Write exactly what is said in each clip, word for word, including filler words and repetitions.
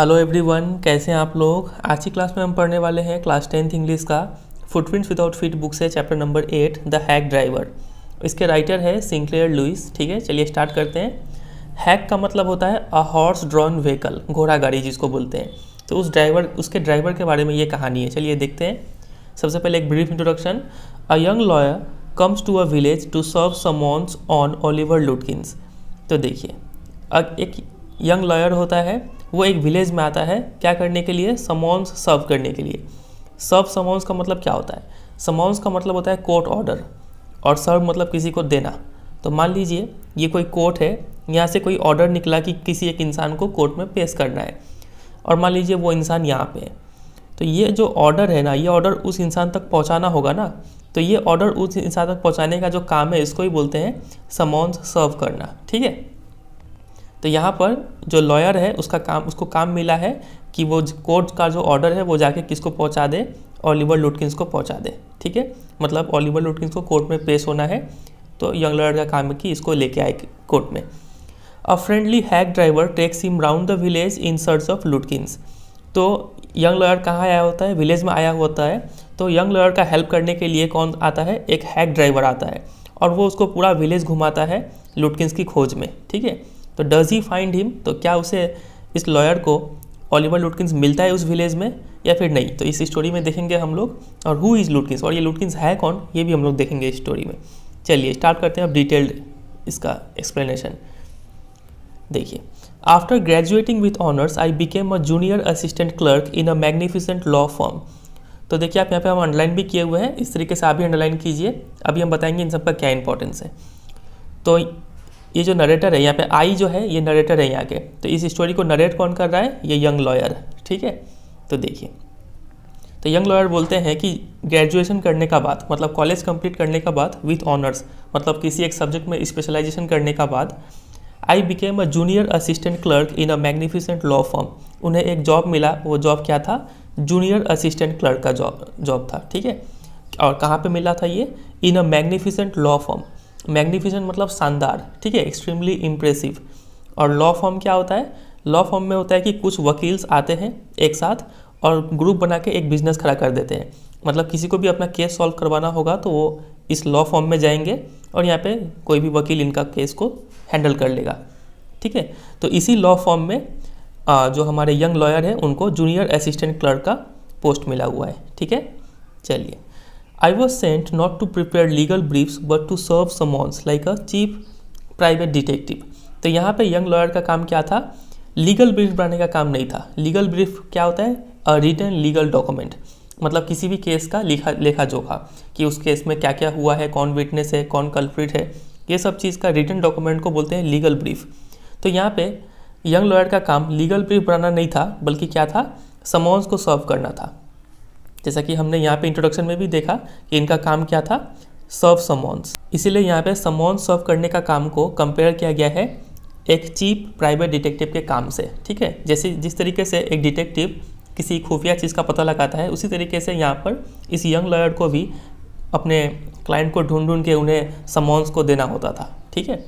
Hello everyone, कैसे हैं आप लोग। आज की क्लास में हम पढ़ने वाले हैं क्लास टेंथ इंग्लिश का फुटप्रिंट्स विदाउट फीट बुक से chapter number eight the hack driver. इसके राइटर है सिंक्लेयर लुइस। ठीक है, चलिए स्टार्ट करते हैं। हैक का मतलब होता है अ हॉर्स ड्रॉन व्हीकल, घोड़ा गाड़ी जिसको बोलते हैं। तो उस ड्राइवर उसके ड्राइवर के बारे में ये कहानी है, चलिए देखते हैं। सबसे पहले एक brief introduction. A young lawyer comes to a village to serve summons on Oliver Lutkins. तो देखिए, एक यंग लॉयर होता है, वो एक विलेज में आता है क्या करने के लिए, समन्स सर्व करने के लिए। सर्व समन्स का मतलब क्या होता है? समन्स का मतलब होता है कोर्ट ऑर्डर, और सर्व मतलब किसी को देना। तो मान लीजिए ये कोई कोर्ट है, यहाँ से कोई ऑर्डर निकला कि किसी एक इंसान को कोर्ट में पेश करना है, और मान लीजिए वो इंसान यहाँ पे है। तो ये जो ऑर्डर है ना, ये ऑर्डर उस इंसान तक पहुँचाना होगा ना, तो ये ऑर्डर उस इंसान तक पहुँचाने का जो काम है, इसको ही बोलते हैं समन्स सर्व करना। ठीक है, तो यहाँ पर जो लॉयर है उसका काम, उसको काम मिला है कि वो कोर्ट का जो ऑर्डर है वो जाके किसको पहुँचा दे, ओलिवर लुटकिंस को पहुँचा दे। ठीक है, मतलब ओलिवर लुटकिंस को कोर्ट में पेश होना है, तो यंग लॉयर का काम है कि इसको लेके आए कोर्ट में। A friendly hack driver takes him round the village in search of Lutkins. तो यंग लॉयर कहाँ आया होता है? विलेज में आया होता है। तो यंग लॉयर का हेल्प करने के लिए कौन आता है? एक हैक ड्राइवर आता है, और वो उसको पूरा विलेज घुमाता है लुटकिंस की खोज में। ठीक है, तो डज ही फाइंड हिम, तो क्या उसे, इस लॉयर को ओलिवर लुटकिंस मिलता है उस विलेज में या फिर नहीं, तो इस स्टोरी में देखेंगे हम लोग। और हु इज़ लुटकिंस, और ये लुटकिंस है कौन, ये भी हम लोग देखेंगे इस स्टोरी में। चलिए स्टार्ट करते हैं अब डिटेल्ड इसका एक्सप्लेनेशन। देखिए, after graduating with honours I became a junior assistant clerk in a magnificent law firm. तो देखिए, आप यहाँ पे हम अंडरलाइन भी किए हुए हैं, इस तरीके से आप भी अंडरलाइन कीजिए। अभी हम बताएंगे इन सब का क्या इंपॉर्टेंस है। तो ये जो नरेटर है, यहाँ पे आई जो है ये नरेटर है यहाँ के, तो इस स्टोरी को नरेट कौन कर रहा है? ये यंग लॉयर। ठीक है, तो देखिए, तो यंग लॉयर बोलते हैं कि ग्रेजुएशन करने का बाद, मतलब कॉलेज कंप्लीट करने का बाद, विथ ऑनर्स मतलब किसी एक सब्जेक्ट में स्पेशलाइजेशन करने का बाद, I became a junior assistant clerk in a magnificent law firm. उन्हें एक जॉब मिला, वो जॉब क्या था? जूनियर असिस्टेंट क्लर्क का जॉब जॉब था। ठीक है, और कहाँ पर मिला था ये? In a magnificent law firm. Magnificent मतलब शानदार। ठीक है, एक्सट्रीमली इम्प्रेसिव। और लॉ फर्म क्या होता है? लॉ फर्म में होता है कि कुछ वकील्स आते हैं एक साथ और ग्रुप बना के एक बिजनेस खड़ा कर देते हैं। मतलब किसी को भी अपना केस सॉल्व करवाना होगा तो वो इस लॉ फर्म में जाएंगे, और यहाँ पे कोई भी वकील इनका केस को हैंडल कर लेगा। ठीक है, तो इसी लॉ फर्म में जो हमारे यंग लॉयर है उनको जूनियर असिस्टेंट क्लर्क का पोस्ट मिला हुआ है। ठीक है, चलिए। I was sent not to prepare legal briefs but to serve summons like a chief private detective। तो यहाँ पे यंग लॉयर का काम क्या था? लीगल ब्रीफ बनाने का काम नहीं था। लीगल ब्रीफ क्या होता है? अ रिटन लीगल डॉक्यूमेंट, मतलब किसी भी केस का लिखा लेखा जोखा, कि उस केस में क्या क्या हुआ है, कौन विटनेस है, कौन कल्प्रिट है, ये सब चीज़ का रिटन डॉक्यूमेंट को बोलते हैं लीगल ब्रीफ। तो यहाँ पे यंग लॉयर का काम लीगल ब्रीफ बनाना नहीं था, बल्कि क्या था? समन्स को सर्व करना था। जैसा कि हमने यहाँ पे इंट्रोडक्शन में भी देखा कि इनका काम क्या था? Serve summons. इसीलिए यहाँ पे समन्स सर्व करने का काम को कंपेयर किया गया है एक चीफ प्राइवेट डिटेक्टिव के काम से। ठीक है, जैसे जिस तरीके से एक डिटेक्टिव किसी खुफिया चीज़ का पता लगाता है, उसी तरीके से यहाँ पर इस यंग लॉयर को भी अपने क्लाइंट को ढूंढ ढूंढ के उन्हें समन्स को देना होता था। ठीक है,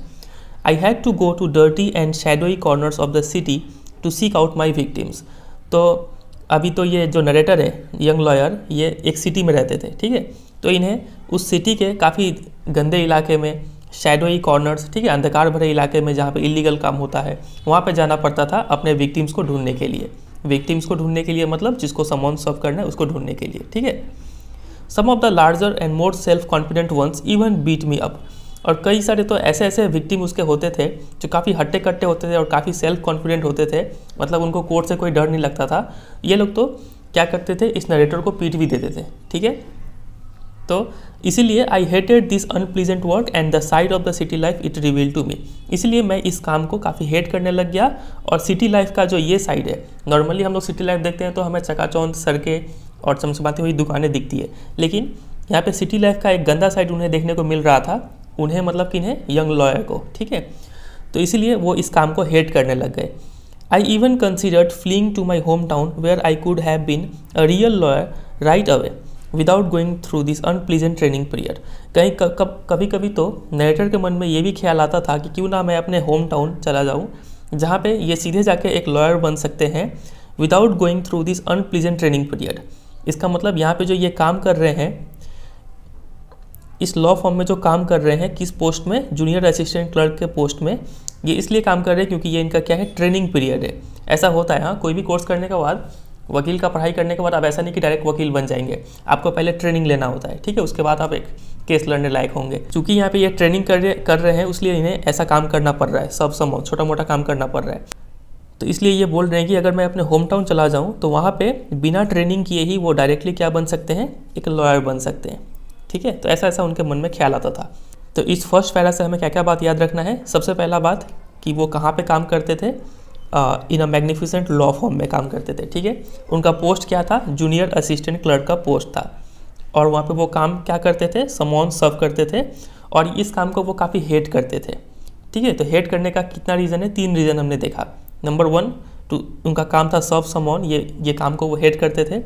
I had to go to dirty and shadowy corners of the city to seek out my victims. तो अभी तो ये जो नरेटर है यंग लॉयर, ये एक सिटी में रहते थे। ठीक है, तो इन्हें उस सिटी के काफ़ी गंदे इलाके में, शैडोई कॉर्नर्स, ठीक है, अंधकार भरे इलाके में जहाँ पे इलीगल काम होता है, वहाँ पे जाना पड़ता था अपने विक्टिम्स को ढूंढने के लिए। विक्टिम्स को ढूंढने के लिए मतलब जिसको समन्स सर्व करना है उसको ढूंढने के लिए। ठीक है, some of the larger and more self confident ones even beat me up. और कई सारे तो ऐसे ऐसे विक्टिम उसके होते थे जो काफ़ी हट्टे कट्टे होते थे और काफ़ी सेल्फ कॉन्फिडेंट होते थे, मतलब उनको कोर्ट से कोई डर नहीं लगता था। ये लोग तो क्या करते थे, इस नरेटर को पीट भी देते थे। ठीक है, तो इसीलिए I hated this unpleasant work and the side of the city life it reveal to me. इसलिए मैं इस काम को काफ़ी हेट करने लग गया, और सिटी लाइफ का जो ये साइड है, नॉर्मली हम लोग सिटी लाइफ देखते हैं तो हमें चकाचौंध सड़कें और चमचमाती हुई दुकानें दिखती है, लेकिन यहाँ पर सिटी लाइफ का एक गंदा साइड उन्हें देखने को मिल रहा था, उन्हें मतलब कि इन्हें यंग लॉयर को। ठीक है, तो इसीलिए वो इस काम को हेट करने लग गए। I even considered fleeing to my home town where I could have been a real lawyer right away without going through this unpleasant training period. कहीं कब कभी कभी तो नरेटर के मन में ये भी ख्याल आता था कि क्यों ना मैं अपने होम टाउन चला जाऊँ, जहाँ पे ये सीधे जाके एक लॉयर बन सकते हैं, without going through this unpleasant training period. इसका मतलब यहाँ पे जो ये काम कर रहे हैं, इस लॉ फॉर्म में जो काम कर रहे हैं, किस पोस्ट में, जूनियर असिस्टेंट क्लर्क के पोस्ट में, ये इसलिए काम कर रहे हैं क्योंकि ये इनका क्या है, ट्रेनिंग पीरियड है. ऐसा होता है, हाँ, कोई भी कोर्स करने के बाद, वकील का पढ़ाई करने के बाद आप ऐसा नहीं कि डायरेक्ट वकील बन जाएंगे, आपको पहले ट्रेनिंग लेना होता है, ठीक है, उसके बाद आप एक केस लड़ने लायक होंगे. चूँकि यहाँ पे ये ट्रेनिंग कर रहे कर रहे हैं उसलिए इन्हें ऐसा काम करना पड़ रहा है, सब समझ छोटा मोटा काम करना पड़ रहा है. तो इसलिए ये बोल रहे हैं कि अगर मैं अपने होम टाउन चला जाऊँ तो वहाँ पे बिना ट्रेनिंग किए ही वो डायरेक्टली क्या बन सकते हैं, एक लॉयर बन सकते हैं, ठीक है. तो ऐसा ऐसा उनके मन में ख्याल आता था. तो इस फर्स्ट पैरा से हमें क्या क्या बात याद रखना है. सबसे पहला बात कि वो कहाँ पे काम करते थे, in a magnificent law form में काम करते थे, ठीक है. उनका पोस्ट क्या था, जूनियर असिस्टेंट क्लर्क का पोस्ट था, और वहाँ पे वो काम क्या करते थे, समॉन सर्व करते थे, और इस काम को वो काफ़ी हेट करते थे, ठीक है. तो हेट करने का कितना रीज़न है, तीन रीज़न हमने देखा. नंबर वन, टू उनका काम था सर्व समॉन, ये ये काम को वो हेट करते थे.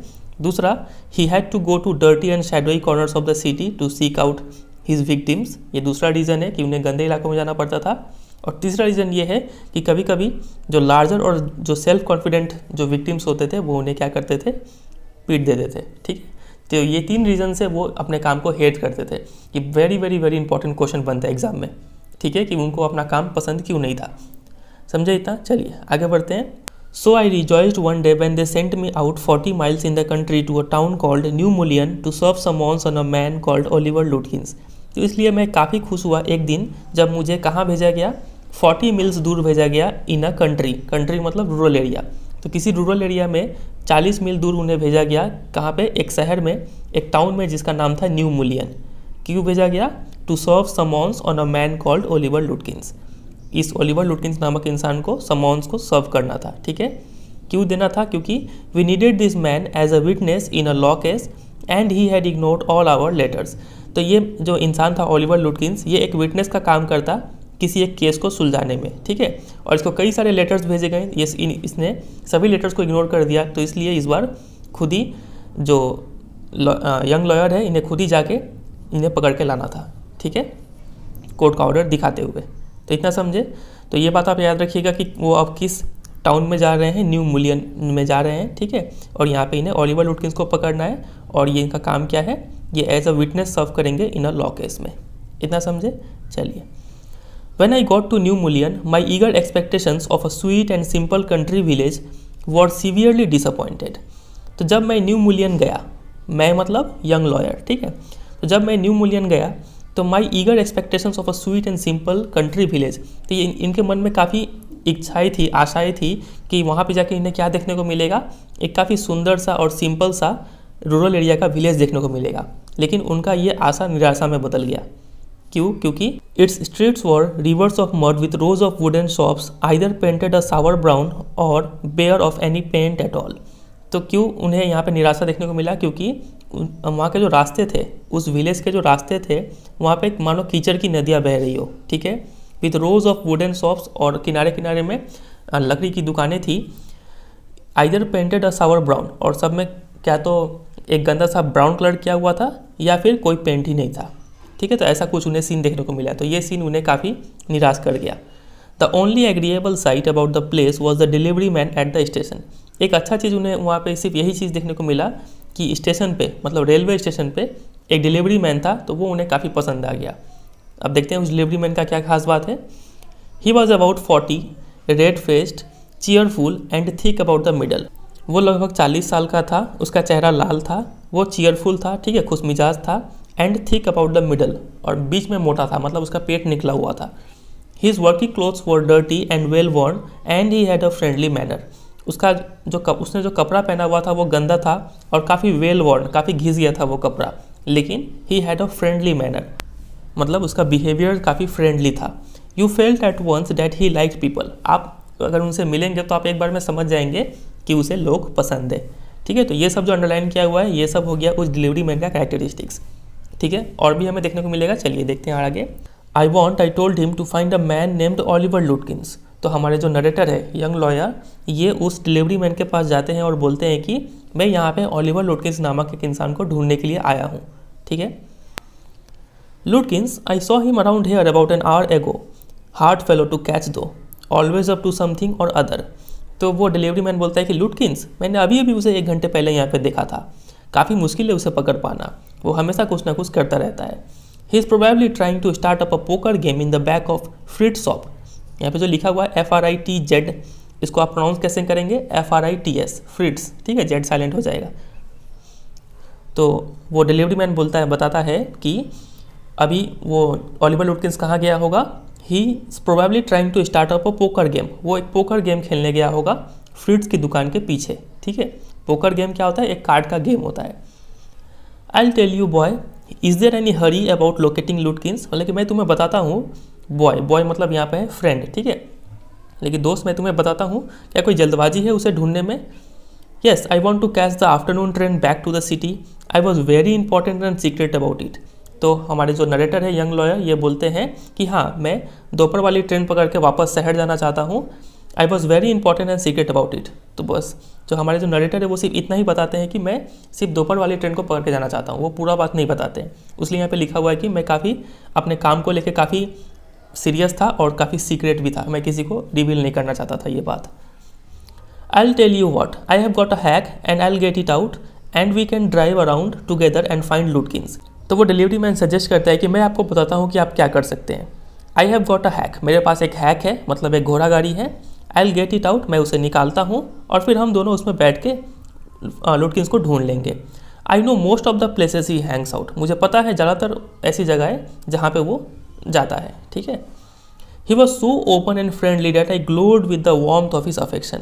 दूसरा, he had to go to dirty and shadowy corners of the city to seek out his victims, ये दूसरा रीज़न है कि उन्हें गंदे इलाकों में जाना पड़ता था. और तीसरा रीज़न ये है कि कभी कभी जो लार्जर और जो सेल्फ कॉन्फिडेंट जो विक्टिम्स होते थे वो उन्हें क्या करते थे, पीट देते थे, ठीक है. तो ये तीन रीज़न से वो अपने काम को हेट करते थे, कि very very very important question बनता है एग्ज़ाम में, ठीक है, कि उनको अपना काम पसंद क्यों नहीं था. समझे इतना, चलिए आगे बढ़ते हैं. So I rejoiced one day when they sent me out forty miles in the country to a town called New Mullion to serve summons on a man called Oliver Lutkins. तो इसलिए मैं काफ़ी खुश हुआ एक दिन जब मुझे कहाँ भेजा गया, फोर्टी मील्स दूर भेजा गया, इन अ कंट्री, कंट्री मतलब रूरल एरिया. तो किसी रूरल एरिया में चालीस मील दूर उन्हें भेजा गया, कहाँ पे, एक शहर में, एक टाउन में, जिसका नाम था न्यू मुलियन. क्यों भेजा गया, to serve summons on a man called Oliver Lutkins. इस ओलिवर लुटकिंस नामक इंसान को, समॉन्स को सर्व करना था, ठीक है. क्यों देना था, क्योंकि we needed this man as a witness in a law case and he had ignored all our letters. तो ये जो इंसान था ओलिवर लुटकिंस, ये एक विटनेस का काम करता किसी एक केस को सुलझाने में, ठीक है. और इसको कई सारे लेटर्स भेजे गए, ये इस, इसने सभी लेटर्स को इग्नोर कर दिया. तो इसलिए इस बार खुद ही जो यंग लॉयर है, इन्हें खुद ही जाके इन्हें पकड़ के लाना था, ठीक है, कोर्ट का ऑर्डर दिखाते हुए. तो इतना समझे. तो ये बात आप याद रखिएगा कि वो अब किस टाउन में जा रहे हैं, न्यू मुलियन में जा रहे हैं, ठीक है. और यहाँ पे इन्हें ओलिवर लुटकिंस को पकड़ना है, और ये इनका काम क्या है, ये एज अ विटनेस सर्व करेंगे इन अ लॉ केस में. इतना समझे. चलिए, When I got to New Mullion, my eager expectations of a sweet and simple country village were severely disappointed. तो जब मैं न्यू मुलियन गया, मैं मतलब यंग लॉयर, ठीक है. तो जब मैं न्यू मुलियन गया तो my eager expectations of a sweet and simple country village, तो ये इन, इनके मन में काफ़ी इच्छाएँ थी, आशाएँ थी कि वहाँ पे जाके इन्हें क्या देखने को मिलेगा, एक काफ़ी सुंदर सा और सिंपल सा रूरल एरिया का विलेज देखने को मिलेगा. लेकिन उनका ये आशा निराशा में बदल गया. क्यों, क्योंकि its streets were rivers of mud with rows of wooden shops either painted a sour brown or bare of any paint at all. तो क्यों उन्हें यहाँ पे निराशा देखने को मिला, क्योंकि वहाँ के जो रास्ते थे, उस विलेज के जो रास्ते थे, वहाँ पे मानो कीचड़ की नदियाँ बह रही हो, ठीक है, with rows of wooden shops, और किनारे किनारे में लकड़ी की दुकानें थी, either painted a sour brown, और सब में क्या तो एक गंदा सा ब्राउन कलर किया हुआ था या फिर कोई पेंट ही नहीं था, ठीक है. तो ऐसा कुछ उन्हें सीन देखने को मिला. तो ये सीन उन्हें काफ़ी निराश कर गया. The only agreeable sight about the place was the delivery man at the station. एक अच्छा चीज़ उन्हें वहाँ पे सिर्फ यही चीज़ देखने को मिला कि स्टेशन पे, मतलब रेलवे स्टेशन पे एक डिलीवरी मैन था, तो वो उन्हें काफ़ी पसंद आ गया. अब देखते हैं उस डिलीवरी मैन का क्या खास बात है. He was about forty, red faced, cheerful and thick about the middle. वो लगभग चालीस साल का था, उसका चेहरा लाल था, वो चीयरफुल था, ठीक है, खुशमिजाज था, and thick about the middle, और बीच में मोटा था, मतलब उसका पेट निकला हुआ था. His working clothes were dirty and well worn and he had a friendly manner. उसका जो उसने जो कपड़ा पहना हुआ था वो गंदा था और काफ़ी वेल वॉर्न, काफ़ी घिस गया था वो कपड़ा, लेकिन he had a friendly manner, मतलब उसका बिहेवियर काफ़ी फ्रेंडली था. You felt at once that he like people. आप अगर उनसे मिलेंगे तो आप एक बार में समझ जाएंगे कि उसे लोग पसंद है, ठीक है. तो ये सब जो अंडरलाइन किया हुआ है, ये सब हो गया उस डिलीवरी मैन का कैरेक्टरिस्टिक्स, ठीक है. और भी हमें देखने को मिलेगा. चलिए देखते हैं आगे. I want I told him to find a man named Oliver Lutkins. तो हमारे जो नरेटर है, यंग लॉयर, ये उस डिलीवरी मैन के पास जाते हैं और बोलते हैं कि मैं यहाँ पे ओलिवर लुटकिंस नामक एक इंसान को ढूंढने के लिए आया हूँ, ठीक है. Lutkins, I saw him around here about an hour ago, hard fellow to catch though, always up to something or other. तो वो डिलीवरी मैन बोलता है कि लुटकिंस, मैंने अभी अभी उसे एक घंटे पहले यहाँ पर देखा था। काफ़ी मुश्किल है उसे पकड़ पाना, वो हमेशा कुछ ना कुछ करता रहता है। He is probably trying to start up a poker game in the back of फ्रिट्स shop. यहाँ पे जो लिखा हुआ है F R I T Z, इसको आप प्रोनाउंस कैसे करेंगे? F R I T S, Fritz, ठीक है, जेड साइलेंट हो जाएगा। तो वो डिलीवरी मैन बोलता है, बताता है कि अभी वो ओलिवर लुटकिंस कहाँ गया होगा। He is probably trying to start up a poker game, वो एक पोकर गेम खेलने गया होगा फ्रिट्स की दुकान के पीछे, ठीक है। पोकर गेम क्या होता है? एक कार्ड का गेम होता है। I tell you boy, is there any hurry about locating Lutkins, मतलब कि मैं तुम्हें बताता हूँ, बॉय, बॉय मतलब यहाँ पे है फ्रेंड, ठीक है, लेकिन दोस्त, मैं तुम्हें बताता हूँ, क्या कोई जल्दबाजी है उसे ढूंढने में? Yes I want to catch the afternoon train back to the city, I was very important and secret about it. तो हमारे जो नरेटर है यंग लॉयर, ये बोलते हैं कि हाँ, मैं दोपहर वाली ट्रेन पकड़ के वापस शहर जाना चाहता हूँ, I was very important and secret about it. तो बस जो हमारे जो नरेटर है वो सिर्फ इतना ही बताते हैं कि मैं सिर्फ दोपहर वाली ट्रेन को पकड़ के जाना चाहता हूँ, वो पूरा बात नहीं बताते। उसलिए यहाँ पे लिखा हुआ है कि मैं काफ़ी अपने काम को लेके काफ़ी सीरियस था और काफ़ी सीक्रेट भी था, मैं किसी को रिवील नहीं करना चाहता था ये बात। I will tell you what, I have got a hack and I will get it out and we can drive around together and find Lutkins. तो वो डिलीवरी मैन सजेस्ट करता है कि मैं आपको बताता हूँ कि आप क्या कर सकते हैं। I have got a hack, मेरे पास एक हैक है, मतलब एक घोड़ा गाड़ी है। I will get it out, मैं उसे निकालता हूँ और फिर हम दोनों उसमें बैठ के लुटकिंस को ढूंढ लेंगे। I know most of the places he hangs out, मुझे पता है ज़्यादातर ऐसी जगह है जहाँ पे वो जाता है, ठीक है। He was so open and friendly that I glowed with the warmth of his affection.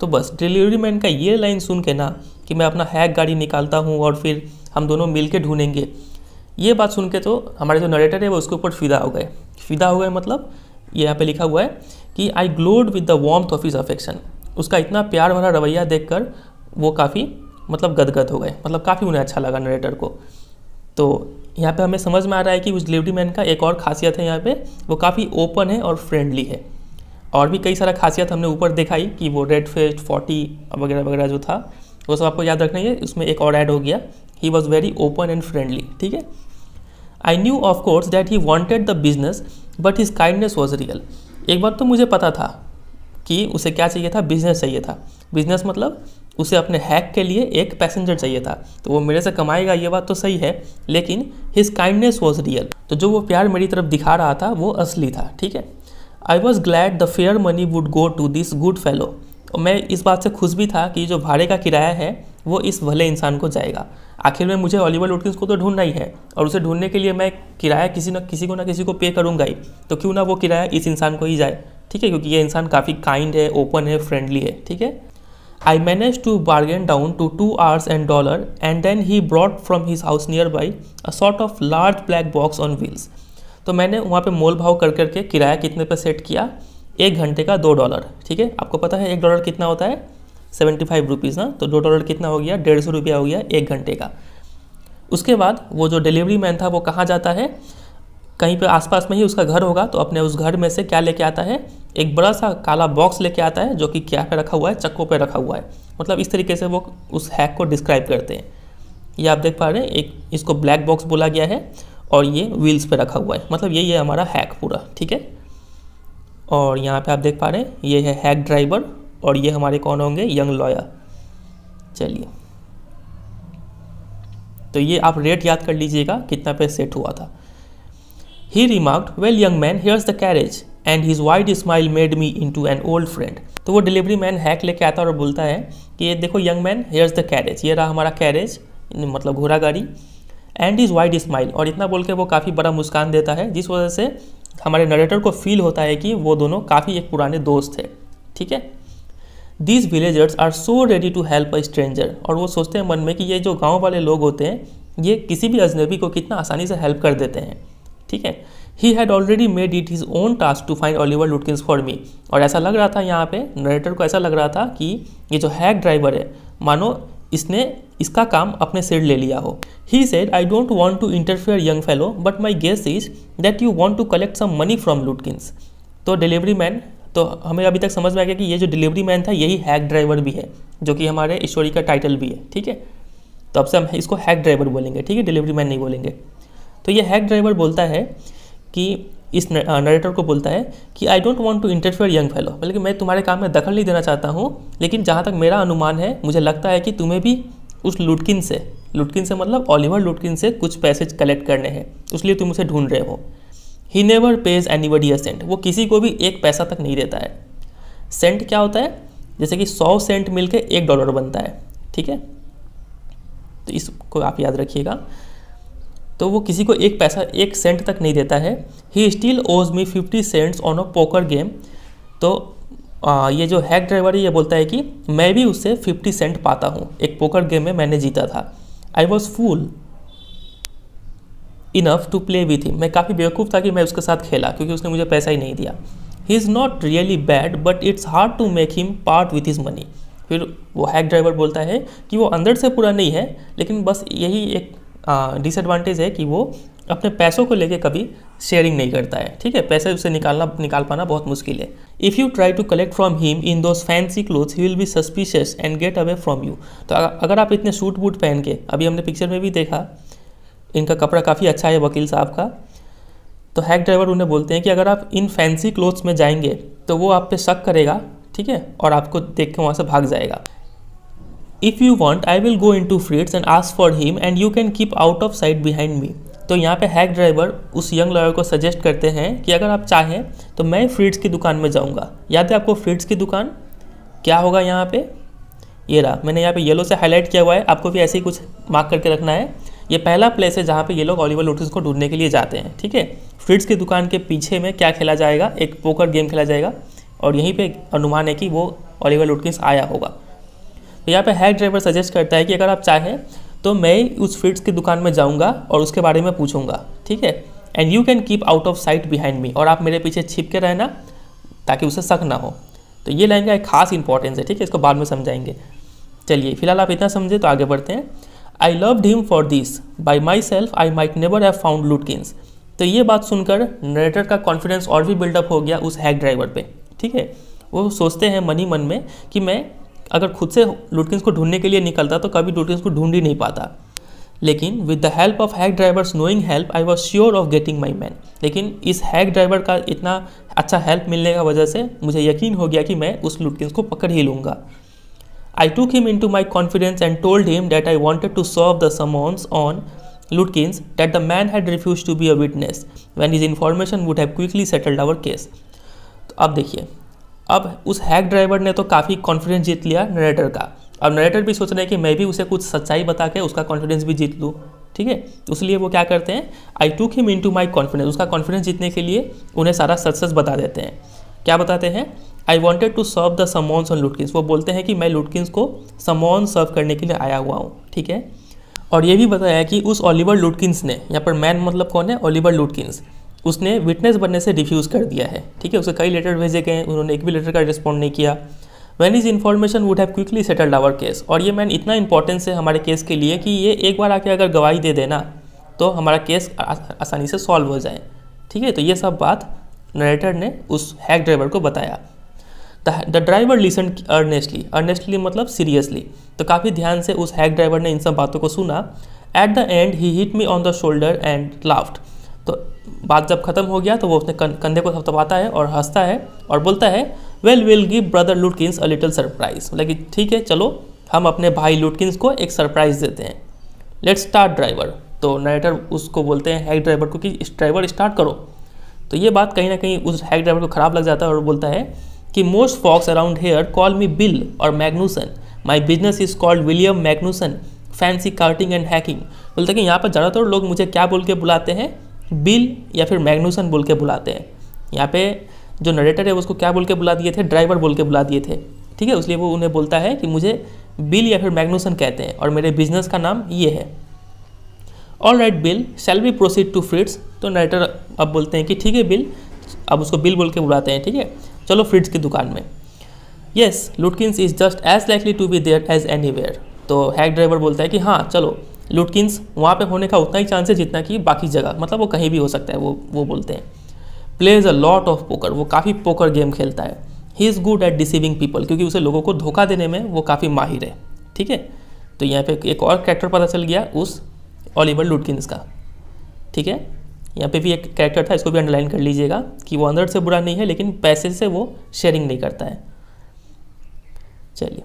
तो बस डिलीवरी मैन का ये लाइन सुन के ना कि मैं अपना हैक गाड़ी निकालता हूँ और फिर हम दोनों मिल के ढूंढेंगे, ये बात सुन के तो हमारे जो नरेटर है वो उसके ऊपर फिदा हो गए। फिदा हो गए मतलब ये यहाँ पे लिखा हुआ है कि I glowed with the warmth of his affection, उसका इतना प्यार भरा रवैया देखकर वो काफ़ी मतलब गदगद हो गए, मतलब काफ़ी उन्हें अच्छा लगा नरेटर को। तो यहाँ पे हमें समझ में आ रहा है कि उस डिलीवरी मैन का एक और खासियत है यहाँ पे, वो काफ़ी ओपन है और फ्रेंडली है। और भी कई सारा खासियत हमने ऊपर दिखाई कि वो रेड फेस्ट फोर्टी वगैरह वगैरह जो था वो सब आपको याद रखना है। उसमें एक और ऐड हो गया, he was very open and friendly, ठीक है। I knew of course that he wanted the business but his kindness was real. एक बार तो मुझे पता था कि उसे क्या चाहिए था, बिजनेस चाहिए था। बिजनेस मतलब उसे अपने हैक के लिए एक पैसेंजर चाहिए था, तो वो मेरे से कमाएगा ये बात तो सही है, लेकिन हिज काइंडनेस वॉज रियल, तो जो वो प्यार मेरी तरफ दिखा रहा था वो असली था, ठीक है। I was glad the fare money would go to this good fellow, मैं इस बात से खुश भी था कि जो भाड़े का किराया है वो इस भले इंसान को जाएगा। आखिर में मुझे ओलिवर लुटकिंस को तो ढूंढना ही है और उसे ढूंढने के लिए मैं किराया किसी न किसी को ना किसी को पे करूंगा ही, तो क्यों ना वो किराया इस इंसान को ही जाए, ठीक है, क्योंकि ये इंसान काफ़ी काइंड है, ओपन है, फ्रेंडली है, ठीक है। I manage to bargain down to two hours and dollar and then he brought from his house near by a sort of large black box on wheels. तो मैंने वहाँ पर मोल भाव कर करके किराया कितने पर सेट किया, एक घंटे का दो डॉलर, ठीक है। आपको पता है एक डॉलर कितना होता है, सेवेंटी फाइव रुपीज़ ना, तो दो डॉलर कितना हो गया, डेढ़ सौ रुपया हो गया एक घंटे का। उसके बाद वो जो डिलीवरी मैन था वो कहाँ जाता है, कहीं पे आसपास में ही उसका घर होगा, तो अपने उस घर में से क्या लेके आता है, एक बड़ा सा काला बॉक्स लेके आता है जो कि क्या पे रखा हुआ है, चक्कों पे रखा हुआ है। मतलब इस तरीके से वो उस हैक को डिस्क्राइब करते हैं। ये आप देख पा रहे हैं, एक इसको ब्लैक बॉक्स बोला गया है और ये व्हील्स पर रखा हुआ है, मतलब यही है हमारा हैक पूरा, ठीक है। और यहाँ पर आप देख पा रहे हैं ये है हैक ड्राइवर और ये हमारे कौन होंगे, यंग लॉयर। चलिए, तो ये आप रेट याद कर लीजिएगा कितना पे सेट हुआ था। He remarked well young man here's the carriage and his wide smile made me into an old friend. तो वो डिलीवरी मैन हैक लेके आता है और बोलता है कि ये देखो young man, here's the carriage, ये रहा हमारा कैरेज मतलब घोड़ा गाड़ी, एंड हिज वाइड स्माइल, और इतना बोल के वो काफ़ी बड़ा मुस्कान देता है, जिस वजह से हमारे नरेटर को फील होता है कि वो दोनों काफ़ी एक पुराने दोस्त थे, ठीक है। These villagers are so ready to help a stranger, और वो सोचते हैं मन में कि ये जो गांव वाले लोग होते हैं ये किसी भी अजनबी को कितना आसानी से हेल्प कर देते हैं, ठीक है। He had already made it his own task to find Oliver Lutkins for me, और ऐसा लग रहा था यहाँ पे नरेटर को, ऐसा लग रहा था कि ये जो हैक ड्राइवर है मानो इसने इसका काम अपने सिर ले लिया हो। He said I don't want to interfere young fellow but my guess is that you want to collect some money from Lutkins। तो डिलीवरी मैन, तो हमें अभी तक समझ में आ गया कि ये जो डिलीवरी मैन था यही हैक ड्राइवर भी है, जो कि हमारे स्टोरी का टाइटल भी है, ठीक है। तो अब से हम इसको हैक ड्राइवर बोलेंगे, ठीक है, डिलीवरी मैन नहीं बोलेंगे। तो ये हैक ड्राइवर बोलता है कि इस नरेटर को बोलता है कि I don't want to interfere young fellow, बल्कि मैं तुम्हारे काम में दखल नहीं देना चाहता हूँ, लेकिन जहाँ तक मेरा अनुमान है मुझे लगता है कि तुम्हें भी उस लुटकिन से लुटकिन से मतलब ओलिवर लुटकिन से कुछ पैसे कलेक्ट करने हैं, इसलिए तुम उसे ढूंढ रहे हो। He never pays anybody a cent, वो किसी को भी एक पैसा तक नहीं देता है। सेंट क्या होता है, जैसे कि सौ सेंट मिलके एक डॉलर बनता है, ठीक है, तो इसको आप याद रखिएगा। तो वो किसी को एक पैसा एक सेंट तक नहीं देता है। He still owes me fifty cents on a poker game. तो आ, ये जो हैक ड्राइवर है ये बोलता है कि मैं भी उससे फिफ्टी सेंट पाता हूँ, एक पोकर गेम में मैंने जीता था। I was fool enough to play with him, मैं काफ़ी बेवकूफ़ था कि मैं उसके साथ खेला, क्योंकि उसने मुझे पैसा ही नहीं दिया। He is not really bad but it's hard to make him part with his money. फिर वो हैक ड्राइवर बोलता है कि वो अंदर से पूरा नहीं है, लेकिन बस यही एक डिसएडवांटेज है कि वो अपने पैसों को लेके कभी शेयरिंग नहीं करता है, ठीक है, पैसे उसे निकालना निकाल पाना बहुत मुश्किल है। If you try to collect from him in those fancy clothes he will be suspicious and get away from you. तो अगर आप इतने सूट बूट पहन के, अभी हमने पिक्चर में भी देखा इनका कपड़ा काफ़ी अच्छा है वकील साहब का, तो हैक ड्राइवर उन्हें बोलते हैं कि अगर आप इन फैंसी क्लोथ्स में जाएंगे तो वो आप पे शक करेगा, ठीक है, और आपको देख के वहाँ से भाग जाएगा। If you want I will go into फ्रिट्स and ask for him and you can keep out of sight behind me. तो यहाँ पे हैक ड्राइवर उस यंग लॉयर को सजेस्ट करते हैं कि अगर आप चाहें तो मैं फ्रिट्स की दुकान में जाऊँगा। याद है आपको फ्रिट्स की दुकान, क्या होगा यहाँ पे, ये रहा, मैंने यहाँ पे येलो से हाईलाइट किया हुआ है, आपको भी ऐसे ही कुछ मार्क करके रखना है। ये पहला प्लेस है जहाँ पे ये लोग ओलिवर लुटकिंस को ढूंढने के लिए जाते हैं, ठीक है। फ्रिट्स की दुकान के पीछे में क्या खेला जाएगा, एक पोकर गेम खेला जाएगा, और यहीं पे अनुमान है कि वो ओलिवर लुटकिंस आया होगा। तो यहाँ पे हैक ड्राइवर सजेस्ट करता है कि अगर आप चाहें तो मैं उस फ्रिट्स की दुकान में जाऊँगा और उसके बारे में पूछूंगा, ठीक है, and you can keep out of sight behind me, और आप मेरे पीछे छिप के रहना ताकि उसे शक ना हो। तो ये लाइन का एक खास इंपॉर्टेंस है, ठीक है, इसको बाद में समझाएंगे। चलिए फिलहाल आप इतना समझे तो आगे बढ़ते हैं। I loved him for this by myself I might never have found Lutkins. तो ये बात सुनकर नरेटर का कॉन्फिडेंस और भी बिल्डअप हो गया उस हैक ड्राइवर पे, ठीक है। वो सोचते हैं मनी मन में कि मैं अगर खुद से लुटकिंस को ढूंढने के लिए निकलता तो कभी लुटकिंस को ढूंढ ही नहीं पाता, लेकिन with the help of hack drivers knowing help I was sure of getting my man. लेकिन इस हैक ड्राइवर का इतना अच्छा हेल्प मिलने का वजह से मुझे यकीन हो गया कि मैं उस लुटकिंस को पकड़ ही लूँगा। I took him into my confidence and told him that I wanted to serve the summons on Lutkins that the man had refuse to be a witness when his information would have quickly settled our case. तो अब देखिए, अब उस hack driver ने तो काफ़ी confidence जीत लिया narrator का, अब नरेटर भी सोच रहे हैं कि मैं भी उसे कुछ सच्चाई बता के उसका कॉन्फिडेंस भी जीत लूँ, ठीक है। इसलिए वो क्या करते हैं, I took him into my confidence, उसका कॉन्फिडेंस जीतने के लिए उन्हें सारा सच सच बता देते हैं। क्या बताते हैं, I wanted to serve the summons on Lutkins, वो बोलते हैं कि मैं लुटकिंस को समन्स सर्व करने के लिए आया हुआ हूँ, ठीक है। और ये भी बताया कि उस ओलिवर लुटकिंस ने, यहाँ पर मैन मतलब कौन है, ओलिवर लुटकिंस, उसने विटनेस बनने से रिफ्यूज़ कर दिया है, ठीक है। उसे कई लेटर भेजे गए, उन्होंने एक भी लेटर का रिस्पॉन्ड नहीं किया। When his information would have quickly settled our case, और ये मैन इतना इंपॉर्टेंस है हमारे केस के लिए कि ये एक बार आके अगर गवाही दे देना तो हमारा केस आसानी से सॉल्व हो जाए, ठीक है। तो ये सब बात नरेटर ने उस हैक ड्राइवर को बताया। The driver listen earnestly, earnestly मतलब सीरियसली, तो काफ़ी ध्यान से उस हैक ड्राइवर ने इन सब बातों को सुना। At the end he hit me on the shoulder and laughed, तो बात जब खत्म हो गया तो वो अपने कंधे को थपथपाता है और हंसता है और बोलता है well will give brother Lutkins a little surprise, मतलब ठीक है चलो हम अपने भाई लुटकिंस को एक सरप्राइज देते हैं। लेट्स स्टार्ट ड्राइवर, तो नरेटर उसको बोलते हैं हैक ड्राइवर को कि ड्राइवर स्टार्ट करो। तो ये बात कहीं ना कहीं उस हैक ड्राइवर को खराब लग जाता है और बोलता है कि most folks around here call me Bill और Magnuson, my business is called William Magnuson fancy carting and hacking. बोलते हैं कि यहाँ पर ज़्यादातर लोग मुझे क्या बोल के बुलाते हैं, बिल या फिर मैग्नूसन बोल के बुलाते हैं। यहाँ पे जो नरेटर है उसको क्या बोल के बुला दिए थे, ड्राइवर बोल के बुला दिए थे, ठीक है। इसलिए वो उन्हें बोलता है कि मुझे बिल या फिर मैग्नूसन कहते हैं और मेरे बिजनेस का नाम ये है। All right Bill shall we proceed to फ्रिट्स, तो नरेटर अब बोलते हैं कि ठीक है बिल, अब उसको बिल बोल के बुलाते हैं, ठीक है, चलो फ्रिट्स की दुकान में। Yes Lutkins is just as likely to be there as anywhere, तो हैक ड्राइवर बोलता है कि हाँ चलो लुटकिंस वहाँ पे होने का उतना ही चांस है जितना कि बाकी जगह, मतलब वो कहीं भी हो सकता है, वो वो बोलते हैं। Plays a lot of poker, वो काफ़ी पोकर गेम खेलता है। He is good at deceiving people, क्योंकि उसे लोगों को धोखा देने में वो काफ़ी माहिर है, ठीक है। तो यहाँ पे एक और कैरेक्टर पता चल गया उस ओलिवर लुटकिंस का, ठीक है। यहाँ पे भी एक कैरेक्टर था, इसको भी अंडरलाइन कर लीजिएगा कि वो अंदर से बुरा नहीं है लेकिन पैसे से वो शेयरिंग नहीं करता है। चलिए,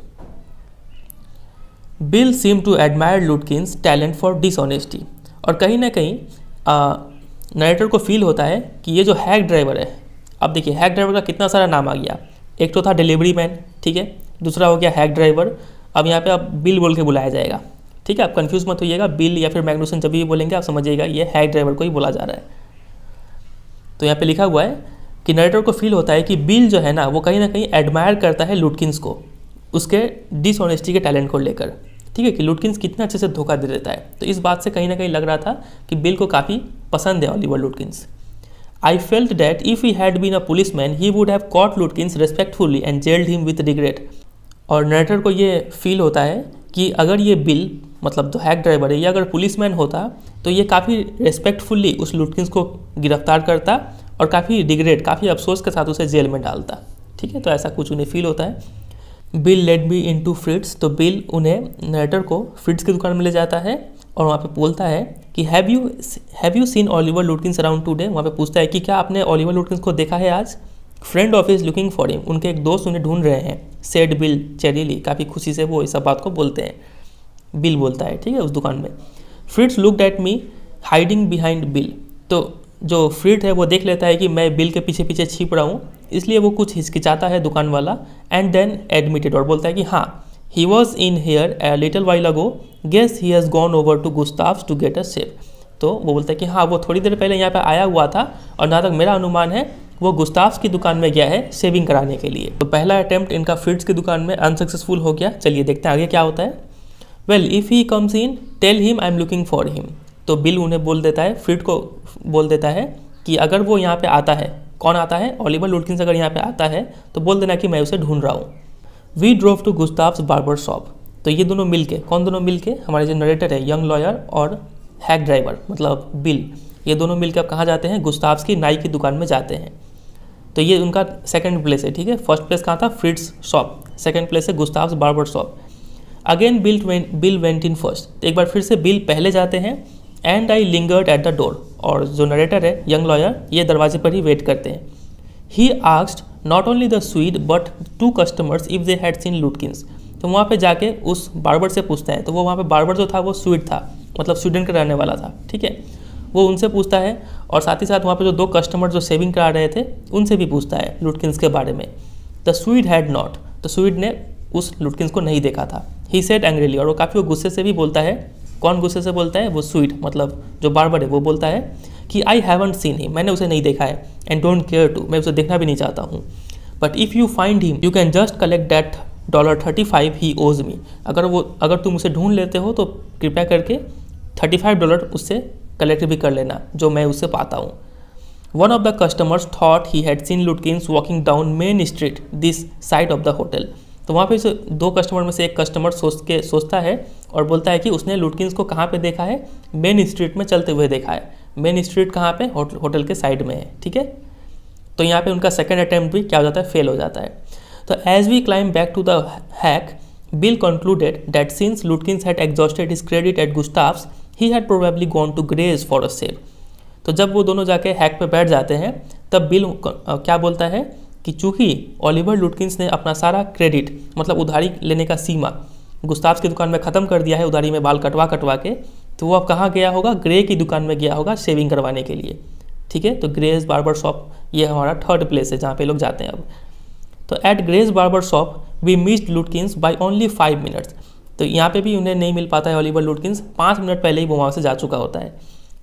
Bill seem to admire Lutkins talent for dishonesty, और कहीं ना कहीं नरेटर को फील होता है कि ये जो हैक ड्राइवर है, अब देखिए हैक ड्राइवर का कितना सारा नाम आ गया, एक तो था डिलीवरी मैन, ठीक है, दूसरा हो गया हैक ड्राइवर, अब यहाँ पे आप बिल बोल के बुलाया जाएगा, ठीक है, आप कंफ्यूज मत होइएगा, बिल या फिर मैग्नुसन जब भी बोलेंगे आप समझिएगा ये हैक ड्राइवर को ही बोला जा रहा है। तो यहाँ पे लिखा हुआ है कि नरेटर को फील होता है कि बिल जो है ना वो कहीं ना कहीं एडमायर करता है लुटकिन्स को, उसके डिसऑनेस्टी के टैलेंट को लेकर, ठीक है, कि लुटकिन्स कितना अच्छे से धोखा दे देता है, तो इस बात से कहीं ना कहीं लग रहा था कि बिल को काफ़ी पसंद है Oliver Lutkins. I felt that if he had been a policeman, he would have caught Lutkins respectfully and jailed him with regret. और नरेटर को ये फील होता है कि अगर ये बिल, मतलब जो हैक ड्राइवर है, ये अगर पुलिसमैन होता तो ये काफ़ी रेस्पेक्टफुली उस लुटकिन्स को गिरफ्तार करता और काफ़ी रिग्रेट, काफ़ी अफसोस के साथ उसे जेल में डालता, ठीक है, तो ऐसा कुछ उन्हें फील होता है। Bill led me in to फ्रिट्स, तो बिल उन्हें, नरेटर को फ्रिट्स की दुकान में ले जाता है और वहाँ पे बोलता है कि have you have you seen Oliver Lutkins around today, वहाँ पे पूछता है कि क्या आपने ऑलिवर लुटकिन्स को देखा है आज। Friend of his looking for him, उनके एक दोस्त उन्हें ढूंढ रहे हैं, सेड बिल चेरिली, काफ़ी खुशी से वो इस सब बात को बोलते हैं, बिल बोलता है, ठीक है, उस दुकान में। Fritz looked at me hiding behind Bill, तो जो फ्रिट है वो देख लेता है कि मैं बिल के पीछे पीछे छिप रहा हूँ, इसलिए वो कुछ हिचकिचाता है दुकान वाला। एंड देन एडमिटेड, और बोलता है कि हाँ, He was in here a little while ago. Guess he has gone over to Gustav's to get a shave. तो वो बोलता है कि हाँ, वो थोड़ी देर पहले यहाँ पे आया हुआ था और जहाँ तक मेरा अनुमान है वो गुस्ताव्स की दुकान में गया है शेविंग कराने के लिए। तो पहला अटैम्प्ट इनका फ्रिट्स की दुकान में अनसक्सेसफुल हो गया। चलिए देखते हैं आगे क्या होता है। Well if he comes in tell him I am looking for him, तो बिल उन्हें बोल देता है, फ्रिट को बोल देता है कि अगर वो यहाँ पर आता है, कौन आता है, ऑलिवर लुटकिन्स अगर यहाँ पर आता है तो बोल देना कि मैं उसे ढूंढ रहा हूँ। We drove to Gustav's barber shop, तो ये दोनों मिलके, कौन दोनों मिलके, हमारे जो नरेटर है, यंग लॉयर और हैक ड्राइवर मतलब बिल, ये दोनों मिलके अब कहाँ जाते हैं, गुस्ताव्स की नाई की दुकान में जाते हैं। तो ये उनका सेकंड प्लेस है, ठीक है, फर्स्ट प्लेस कहाँ था, फ्रिट्स शॉप, सेकंड प्लेस है Gustav's barber shop. Again Bill Bill went in first, तो एक बार फिर से बिल पहले जाते हैं। And I lingered at the door, और जो नरेटर है, यंग लॉयर, ये दरवाजे पर ही वेट करते हैं। He asked not only the Swede but two customers if they had seen Lutkins, तो वहाँ पे जाके उस बार्बर से पूछता है, तो वो वहाँ पे बार्बर जो था वो स्वीड था, मतलब स्वीडन का रहने वाला था, ठीक है, वो उनसे पूछता है और साथ ही साथ वहाँ पे जो दो कस्टमर जो शेविंग करा रहे थे उनसे भी पूछता है लुटकिन्स के बारे में। द स्वीड हैड नॉट, तो स्वीड ने उस लुटकिन्स को नहीं देखा था। ही सेड एंग्रीली, और वो काफ़ी गुस्से से भी बोलता है, कौन गुस्से से बोलता है, वो स्वीड मतलब जो बार्बर है वो बोलता है कि आई हैवंट सीन हिम, मैंने उसे नहीं देखा है। एंड डोंट केयर टू, मैं उसे देखना भी नहीं चाहता हूँ। But if you find him you can just collect that dollar thirty five he owes me, अगर वो अगर तुम उसे ढूंढ लेते हो तो कृपया करके थर्टी फाइव डॉलर उससे कलेक्ट भी कर लेना जो मैं उससे पाता हूँ। One of the customers thought he had seen Lutkins walking down Main Street this side of the hotel, तो वहाँ पे दो कस्टमर में से एक कस्टमर सोच के सोचता है और बोलता है कि उसने लुटकिन्स को कहाँ पे देखा है, मेन स्ट्रीट में चलते हुए देखा है। मेन स्ट्रीट कहाँ पे, होटल होटल के साइड में है, ठीक है। तो यहाँ पे उनका सेकंड अटैम्प्ट भी क्या हो जाता है, फेल हो जाता है। तो as we climb back to the hack, Bill concluded that since Lutkins had exhausted his credit at Gustav's he had probably gone to Gray's for a shave. तो जब वो दोनों जाके हैक पे बैठ जाते हैं तब बिल क्या बोलता है कि चूँकि ऑलिवर लुटकिन्स ने अपना सारा क्रेडिट, मतलब उधारी लेने का सीमा गुस्ताव्स की दुकान में ख़त्म कर दिया है, उधारी में बाल कटवा कटवा के, तो वो अब कहाँ गया होगा, ग्रे की दुकान में गया होगा शेविंग करवाने के लिए, ठीक है। तो ग्रेज बार्बर शॉप ये हमारा थर्ड प्लेस है जहाँ पे लोग जाते हैं अब। तो at Gray's barber shop we missed Lutkins by only five minutes, तो यहाँ पे भी उन्हें नहीं मिल पाता है ऑलिवर लुटकिन्स, पाँच मिनट पहले ही वो वहाँ से जा चुका होता है।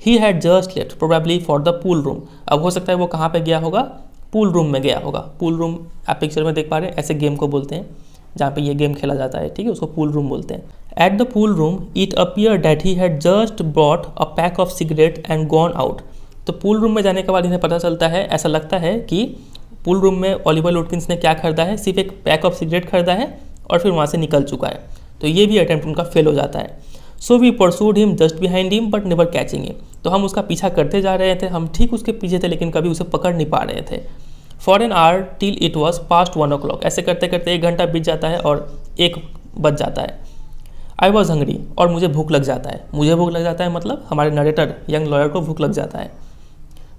He had just left probably for the pool room, अब हो सकता है वो कहाँ पर गया होगा, पूल रूम में गया होगा। पूल रूम आप पिक्चर में देख पा रहे हैं, ऐसे गेम को बोलते हैं जहाँ पे ये गेम खेला जाता है, ठीक है, उसको पूल रूम बोलते हैं। At the pool room it appear that he had just brought a pack of cigarette and gone out, तो पूल रूम में जाने के बाद इन्हें पता चलता है, ऐसा लगता है कि पूल रूम में ऑलिवर लुटकिन्स ने क्या खरीदा है, सिर्फ एक पैक ऑफ सिगरेट खरीदा है और फिर वहाँ से निकल चुका है। तो ये भी अटैम्प्ट उनका फेल हो जाता है। So we pursued him just behind him but never catching him, तो हम उसका पीछा करते जा रहे थे, हम ठीक उसके पीछे थे लेकिन कभी उसे पकड़ नहीं पा रहे थे। For an hour till it was past one o'clock, ऐसे करते करते एक घंटा बीत जाता है और एक बज जाता है। आई वॉज हंग्री, और मुझे भूख लग जाता है, मुझे भूख लग जाता है मतलब हमारे नरेटर यंग लॉयर को भूख लग जाता है।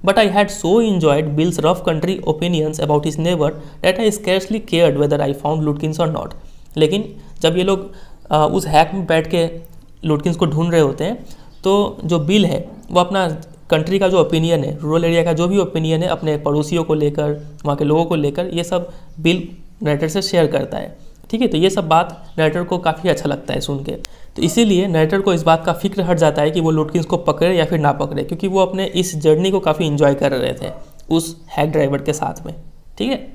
But I had so enjoyed Bill's rough country opinions about his neighbor that I scarcely cared whether I found Lutkins or not. लेकिन जब ये लोग आ, उस हैक में बैठ के लुटकिंस को ढूंढ रहे होते हैं तो जो बिल है वो अपना कंट्री का जो ओपिनियन है, रूरल एरिया का जो भी ओपिनियन है अपने पड़ोसियों को लेकर, वहाँ के लोगों को लेकर, ये सब बिल राइटर से शेयर करता है. ठीक है, तो ये सब बात राइटर को काफ़ी अच्छा लगता है सुन के. तो इसीलिए राइटर को इस बात का फिक्र हट जाता है कि वो लुटकिंस को पकड़े या फिर ना पकड़े, क्योंकि वो अपने इस जर्नी को काफ़ी इन्जॉय कर रहे थे उस हैक ड्राइवर के साथ में. ठीक है,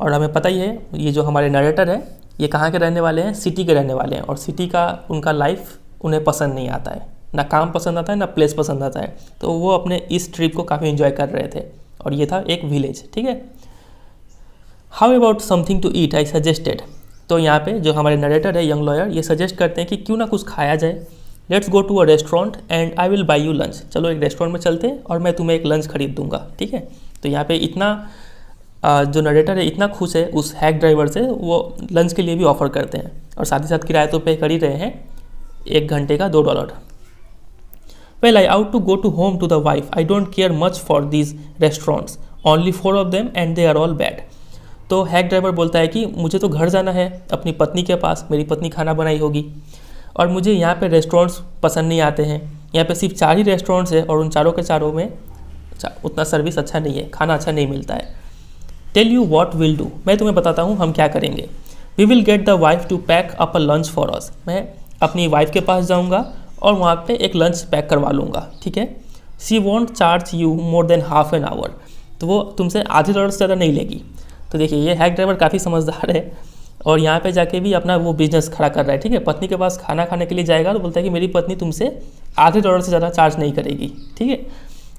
और हमें पता ही है ये जो हमारे नरेटर है ये कहाँ के रहने वाले हैं, सिटी के रहने वाले हैं, और सिटी का उनका लाइफ उन्हें पसंद नहीं आता है, ना काम पसंद आता है ना प्लेस पसंद आता है. तो वो अपने इस ट्रिप को काफ़ी एंजॉय कर रहे थे और ये था एक विलेज. ठीक है, how about something to eat I suggested. तो यहाँ पे जो हमारे नरेटर है यंग लॉयर ये सजेस्ट करते हैं कि क्यों ना कुछ खाया जाए. Let's go to a restaurant and I will buy you lunch. चलो एक रेस्टोरेंट में चलते हैं और मैं तुम्हें एक लंच खरीद दूँगा. ठीक है, तो यहाँ पे इतना Uh, जो नरेटर है इतना खुश है उस हैक ड्राइवर से, वो लंच के लिए भी ऑफ़र करते हैं और साथ ही साथ किराया तो पे कर ही रहे हैं एक घंटे का दो dollar. Well I ought to go to home to the wife. I don't care much for these restaurants. Only four of them and they are all bad. तो हैक ड्राइवर बोलता है कि मुझे तो घर जाना है अपनी पत्नी के पास, मेरी पत्नी खाना बनाई होगी, और मुझे यहाँ पर रेस्टोरेंट्स पसंद नहीं आते हैं. यहाँ पर सिर्फ चार ही रेस्टोरेंट्स हैं और उन चारों के चारों में उतना सर्विस अच्छा नहीं है, खाना अच्छा नहीं मिलता है. Tell you what will do. मैं तुम्हें बताता हूँ हम क्या करेंगे. We will get the wife to pack up a lunch for us. मैं अपनी वाइफ के पास जाऊँगा और वहाँ पे एक लंच पैक करवा लूँगा. ठीक है, she won't charge you more than half an hour. तो वो तुमसे आधे डॉलर से ज़्यादा नहीं लेगी. तो देखिए ये हैक ड्राइवर काफ़ी समझदार है और यहाँ पे जाके भी अपना वो बिजनेस खड़ा कर रहा है. ठीक है, पत्नी के पास खाना खाने के लिए जाएगा तो बोलता है कि मेरी पत्नी तुमसे आधे डॉलर से ज़्यादा चार्ज नहीं करेगी. ठीक है,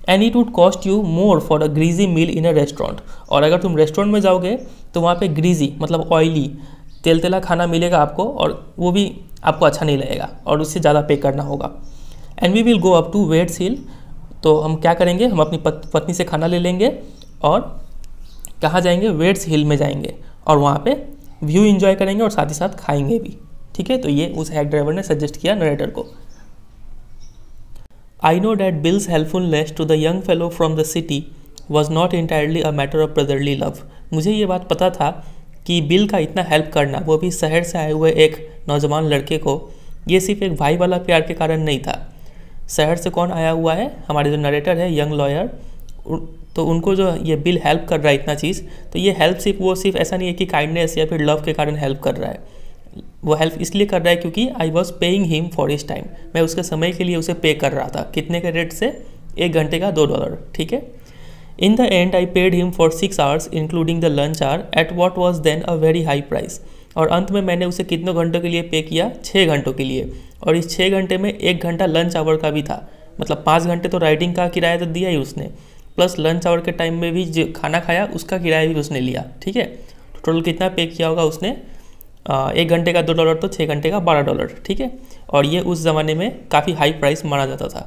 and it would cost you more for a greasy meal in a restaurant. और अगर तुम रेस्टोरेंट में जाओगे तो वहाँ पे ग्रीजी मतलब ऑयली तेल तेला खाना मिलेगा आपको और वो भी आपको अच्छा नहीं लगेगा और उससे ज़्यादा पे करना होगा. And we will go up to Wade's Hill. तो हम क्या करेंगे, हम अपनी पत, पत्नी से खाना ले लेंगे और कहाँ जाएंगे, वेड्स हिल में जाएंगे और वहाँ पे व्यू इन्जॉय करेंगे और साथ ही साथ खाएँगे भी. ठीक है, तो ये उस हैक ड्राइवर ने सजेस्ट किया नरेटर को. I know that Bill's helpfulness to the young fellow from the city was not entirely a matter of brotherly love. मुझे ये बात पता था कि बिल का इतना हेल्प करना, वो भी शहर से आए हुए एक नौजवान लड़के को, ये सिर्फ एक भाई वाला प्यार के कारण नहीं था. शहर से कौन आया हुआ है, हमारे जो नरेटर है यंग लॉयर, तो उनको जो ये बिल हेल्प कर रहा है इतना चीज़, तो ये हेल्प सिर्फ वो सिर्फ ऐसा नहीं है कि काइंडनेस या फिर लव के कारण हेल्प कर रहा है. वो हेल्प इसलिए कर रहा है क्योंकि I was paying him for his time. मैं उसके समय के लिए उसे पे कर रहा था. कितने के रेट से, एक घंटे का दो डॉलर. ठीक है, in the end I paid him for six hours including the lunch hour at what was then a very high price. और अंत में मैंने उसे कितने घंटों के लिए पे किया, छः घंटों के लिए, और इस छः घंटे में एक घंटा लंच आवर का भी था. मतलब पाँच घंटे तो राइडिंग का किराया तो दिया ही उसने, प्लस लंच आवर के टाइम में भी जो खाना खाया उसका किराया भी उसने लिया. ठीक है, टोटल कितना पे किया होगा उसने, एक घंटे का दो डॉलर तो छः घंटे का बारह डॉलर. ठीक है, और ये उस ज़माने में काफ़ी हाई प्राइस माना जाता था.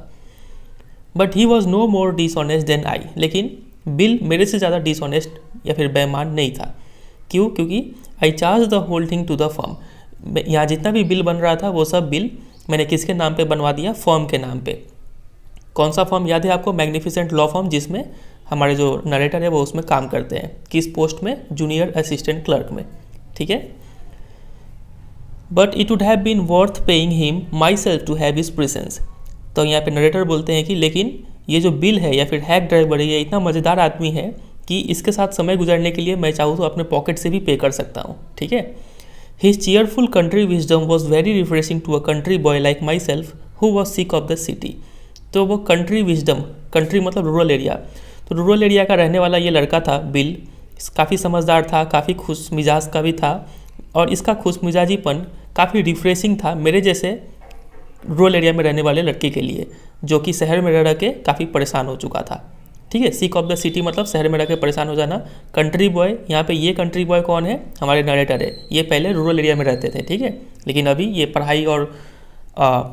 But he was no more dishonest than I. लेकिन बिल मेरे से ज़्यादा डिसऑनेस्ट या फिर बेईमान नहीं था. क्यों, क्योंकि I charge the whole thing to the firm. यहाँ जितना भी बिल बन रहा था वो सब बिल मैंने किसके नाम पे बनवा दिया, फर्म के नाम पे. कौन सा फर्म याद है आपको, मैग्निफिसेंट लॉ फर्म, जिसमें हमारे जो नरेटर है वो उसमें काम करते हैं. किस पोस्ट में, जूनियर असिस्टेंट क्लर्क में. ठीक है, but it would have been worth paying him myself to have his presence. तो यहाँ पे नरेटर बोलते हैं कि लेकिन ये जो बिल है या फिर हैक ड्राइवर है, ये इतना मज़ेदार आदमी है कि इसके साथ समय गुजारने के लिए मैं चाहूँ तो अपने पॉकेट से भी पे कर सकता हूँ. ठीक है, his cheerful country wisdom was very refreshing to a country boy like myself who was sick of the city. तो वो कंट्री विजडम, कंट्री मतलब रूरल एरिया, तो रूरल एरिया का रहने वाला ये लड़का था बिल, काफ़ी समझदार था, काफ़ी खुश मिजाज का भी था, और इसका खुश मिजाजीपन काफ़ी रिफ्रेशिंग था मेरे जैसे रूरल एरिया में रहने वाले लड़के के लिए, जो कि शहर में रह रह के काफ़ी परेशान हो चुका था. ठीक है, सिक ऑफ द सिटी मतलब शहर में रह के परेशान हो जाना. कंट्री बॉय, यहाँ पे ये कंट्री बॉय कौन है, हमारे नरेटर है. ये पहले रूरल एरिया में रहते थे. ठीक है, लेकिन अभी ये पढ़ाई और आ,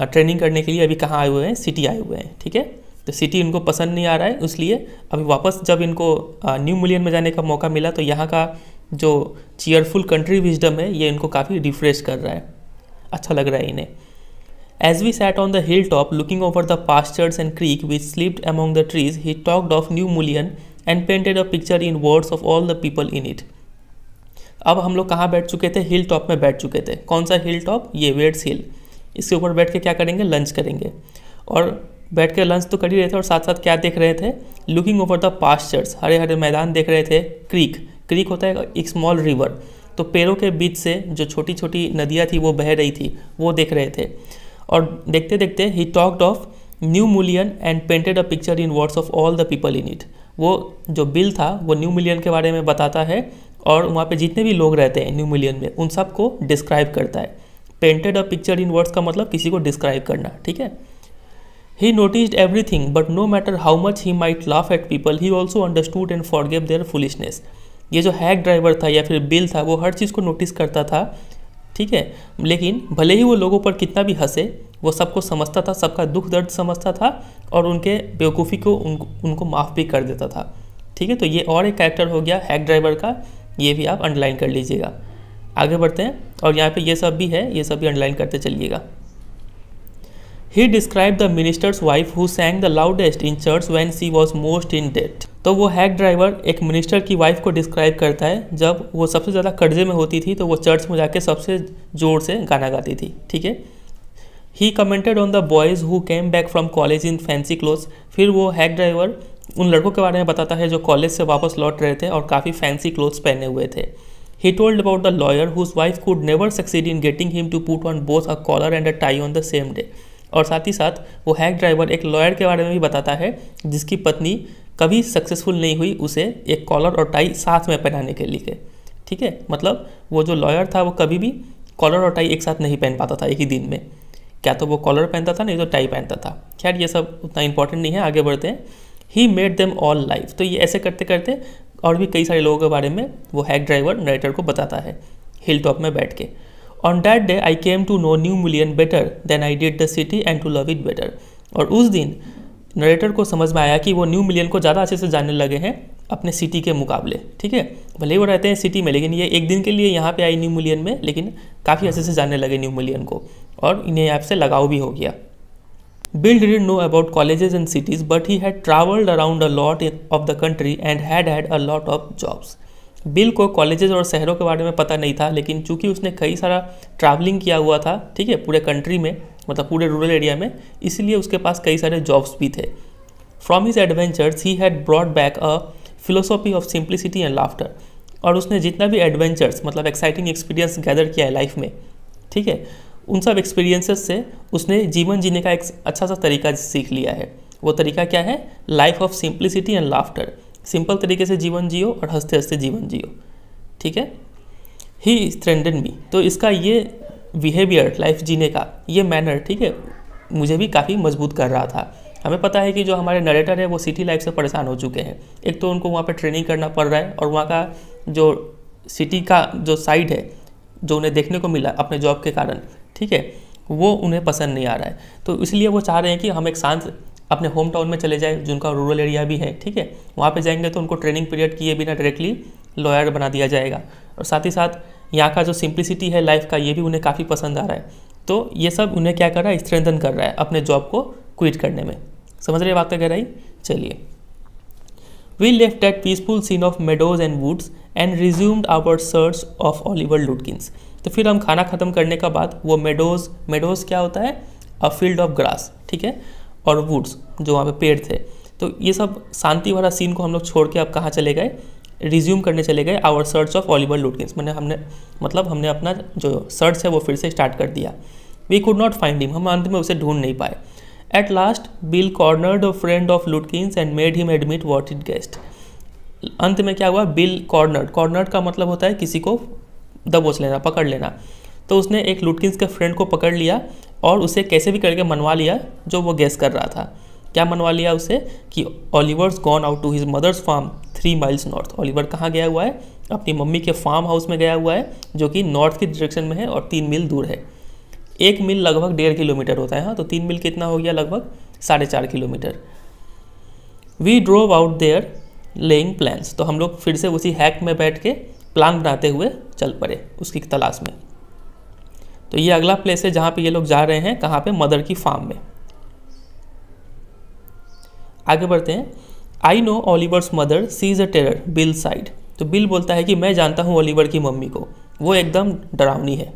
ट्रेनिंग करने के लिए अभी कहाँ आए हुए हैं, सिटी आए हुए हैं. ठीक है, तो सिटी इनको पसंद नहीं आ रहा है, इसलिए अभी वापस जब इनको न्यू मुलियन में जाने का मौका मिला तो यहाँ का जो चीयरफुल कंट्री विजडम है ये इनको काफ़ी रिफ्रेश कर रहा है, अच्छा लग रहा है इन्हें. As we sat on the hilltop looking over the pastures and creek which slipped among the trees, he talked of New Mullion and painted a picture in words of all the people in it. अब हम लोग कहाँ बैठ चुके थे? Hill top में बैठ चुके थे। कौन सा हिल टॉप? ये वेड्स हिल। इसके ऊपर बैठ के क्या करेंगे? लंच करेंगे। और बैठ के लंच तो कर ही रहे थे और साथ साथ क्या देख रहे थे? लुकिंग ओवर द पास्चर्स, हरे हरे मैदान देख रहे थे। क्रीक, क्रीक होता है एक स्मॉल रिवर, तो पेड़ों के बीच से जो छोटी छोटी नदियाँ थी वो बह रही थी, वो देख रहे थे। और देखते देखते ही talked of New Mullion and painted a picture in words of all the people in it. वो जो बिल था वो न्यू मुलियन के बारे में बताता है और वहाँ पे जितने भी लोग रहते हैं न्यू मुलियन में उन सब को डिस्क्राइब करता है। Painted a picture in words का मतलब किसी को डिस्क्राइब करना, ठीक है। He noticed everything but no matter how much he might laugh at people he also understood and forgive their foolishness. ये जो हैक ड्राइवर था या फिर बिल था वो हर चीज़ को नोटिस करता था, ठीक है, लेकिन भले ही वो लोगों पर कितना भी हंसे वो सबको समझता था, सबका दुख दर्द समझता था और उनके बेवकूफ़ी को उनको उनको माफ़ भी कर देता था, ठीक है। तो ये और एक कैरेक्टर हो गया हैक ड्राइवर का, ये भी आप अंडरलाइन कर लीजिएगा। आगे बढ़ते हैं और यहाँ पे ये सब भी है, ये सब भी अंडरलाइन करते चलिएगा। He describe the minister's wife who sang the loudest in church when she was most in debt. तो वो हैक ड्राइवर एक मिनिस्टर की वाइफ को डिस्क्राइब करता है, जब वो सबसे ज़्यादा कर्जे में होती थी तो वो चर्च में जाके सबसे ज़ोर से गाना गाती थी, ठीक है। He commented on the boys who came back from college in fancy clothes. फिर वो हैक ड्राइवर उन लड़कों के बारे में बताता है जो कॉलेज से वापस लौट रहे थे और काफ़ी फैंसी क्लोथ्स पहने हुए थे। He told about the lawyer whose wife could never succeed in getting him to put on both a collar and a tie on the same day. और साथ ही साथ वो हैक ड्राइवर एक लॉयर के बारे में भी बताता है जिसकी पत्नी कभी सक्सेसफुल नहीं हुई उसे एक कॉलर और टाई साथ में पहनाने के लिए, ठीक है। मतलब वो जो लॉयर था वो कभी भी कॉलर और टाई एक साथ नहीं पहन पाता था एक ही दिन में, क्या तो वो कॉलर पहनता था नहीं तो टाई पहनता था। खैर ये सब उतना इंपॉर्टेंट नहीं है, आगे बढ़ते हैं। He made them all life. तो ये ऐसे करते करते और भी कई सारे लोगों के बारे में वो हैक ड्राइवर नरेटर को बताता है हिल टॉप में बैठ के। On that day I came to know New Mullion better than I did the city and to love it better. और उस दिन नरेटर को समझ में आया कि वो न्यू मुलियन को ज़्यादा अच्छे से जानने लगे हैं अपने सिटी के मुकाबले, ठीक है। भले वो रहते हैं सिटी में लेकिन ये एक दिन के लिए यहाँ पे आई न्यू मुलियन में, लेकिन काफ़ी अच्छे से जानने लगे न्यू मुलियन को और इन्हें ऐप से लगाव भी हो गया। Bill didn't know about colleges and cities but he had travelled around a lot of the country and had had a lot of jobs. Bill को कॉलेजेस और शहरों के बारे में पता नहीं था, लेकिन चूंकि उसने कई सारा ट्रैवलिंग किया हुआ था, ठीक है, पूरे कंट्री में मतलब पूरे रूरल एरिया में, इसलिए उसके पास कई सारे जॉब्स भी थे। From his adventures he had brought back a philosophy of simplicity and laughter. और उसने जितना भी एडवेंचर्स मतलब एक्साइटिंग एक्सपीरियंस गैदर किया है लाइफ में, ठीक है, उन सब एक्सपीरियंसेस से उसने जीवन जीने का एक अच्छा सा तरीका सीख लिया है। वो तरीका क्या है? Life of simplicity and laughter. Simple तरीके से जीवन जियो और हंसते हंसते जीवन जियो, ठीक है। He threatened me. तो इसका ये बिहेवियर लाइफ जीने का ये मैनर, ठीक है, मुझे भी काफ़ी मजबूत कर रहा था। हमें पता है कि जो हमारे नरेटर है वो सिटी लाइफ से परेशान हो चुके हैं, एक तो उनको वहाँ पे ट्रेनिंग करना पड़ रहा है और वहाँ का जो सिटी का जो साइड है जो उन्हें देखने को मिला अपने जॉब के कारण, ठीक है, वो उन्हें पसंद नहीं आ रहा है। तो इसलिए वो चाह रहे हैं कि हम एक शांत अपने होम टाउन में चले जाए जिनका रूरल एरिया भी है, ठीक है। वहाँ पर जाएंगे तो उनको ट्रेनिंग पीरियड किए बिना डायरेक्टली लॉयर बना दिया जाएगा और साथ ही साथ यहाँ का जो सिंप्लिसिटी है लाइफ का ये भी उन्हें काफ़ी पसंद आ रहा है। तो ये सब उन्हें क्या कर रहा है? स्ट्रेंथन कर रहा है अपने जॉब को क्विट करने में। समझ रहे बात का गहराई? चलिए। We left that peaceful scene of meadows and woods and resumed our search of Oliver Lutkins. तो फिर हम खाना ख़त्म करने का बाद वो मेडोज, मेडोज क्या होता है? अ फील्ड ऑफ ग्रास, ठीक है, और वुड्स जो वहाँ पे पेड़ थे। तो ये सब शांति भरा सीन को हम लोग छोड़ के अब कहाँ चले गए? रिज्यूम करने चले गए our search of Oliver Lutkins. मैंने हमने मतलब हमने अपना जो सर्च है वो फिर से स्टार्ट कर दिया। We could not find him. हम अंत में उसे ढूंढ नहीं पाए। At last Bill cornered a friend of Lutkins and made him admit what it guessed. अंत में क्या हुआ? बिल कॉर्नर्ड, कॉर्नर्ड का मतलब होता है किसी को दबोच लेना, पकड़ लेना। तो उसने एक लुटकिंस के फ्रेंड को पकड़ लिया और उसे कैसे भी करके मनवा लिया जो वो गेस कर रहा था। क्या मनवा लिया उसे? कि Oliver's gone out to his mother's farm three miles north. Oliver कहाँ गया हुआ है? अपनी मम्मी के फार्म हाउस में गया हुआ है जो कि नॉर्थ की डायरेक्शन में है और तीन मील दूर है। एक मील लगभग डेढ़ किलोमीटर होता है, हाँ, तो तीन मील कितना हो गया? लगभग साढ़े चार kilometre. We drove out there laying plans. तो हम लोग फिर से उसी हैक में बैठ के प्लान बनाते हुए चल पड़े उसकी तलाश में। तो ये अगला प्लेस है जहाँ पे ये लोग जा रहे हैं, कहाँ पे? मदर की फार्म में। आगे बढ़ते हैं। I know Oliver's mother she's a terror Bill said. तो बिल बोलता है कि मैं जानता हूँ ओलिवर की मम्मी को, वो एकदम डरावनी है।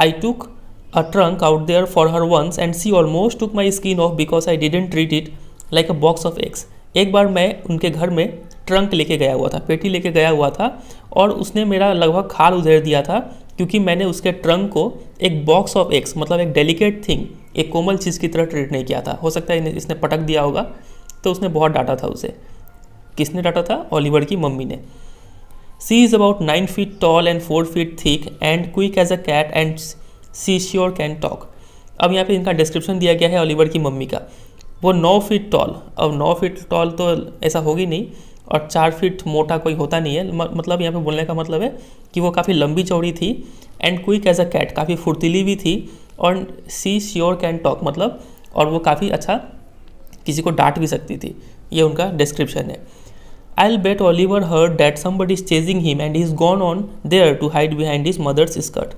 I took a trunk out there for her once and she almost took my skin off because I didn't treat it like a box of eggs. एक बार मैं उनके घर में ट्रंक लेके गया हुआ था, पेटी लेके गया हुआ था, और उसने मेरा लगभग खाल उधेड़ दिया था क्योंकि मैंने उसके ट्रंक को एक बॉक्स ऑफ एग्स, मतलब एक डेलिकेट थिंग, एक कोमल चीज़ की तरह ट्रीट नहीं किया था। हो सकता है इसने पटक दिया होगा, तो उसने बहुत डांटा था उसे। किसने डांटा था? ओलिवर की मम्मी ने। She is about nine feet tall and four feet thick and quick as a cat and she sure can talk. अब यहाँ पे इनका डिस्क्रिप्शन दिया गया है ओलिवर की मम्मी का। वो नौ फीट टॉल, अब नौ फीट टॉल तो ऐसा होगी नहीं, और चार फीट मोटा कोई होता नहीं है, मतलब यहाँ पे बोलने का मतलब है कि वो काफ़ी लंबी चौड़ी थी, and quick as a cat, काफ़ी फुर्तीली भी थी, और सी श्योर कैन टॉक, मतलब और वो काफ़ी अच्छा किसी को डांट भी सकती थी। ये उनका डिस्क्रिप्शन है। I will bet Oliver heard that somebody is chasing him and he is gone on there to hide behind his mother's skirt.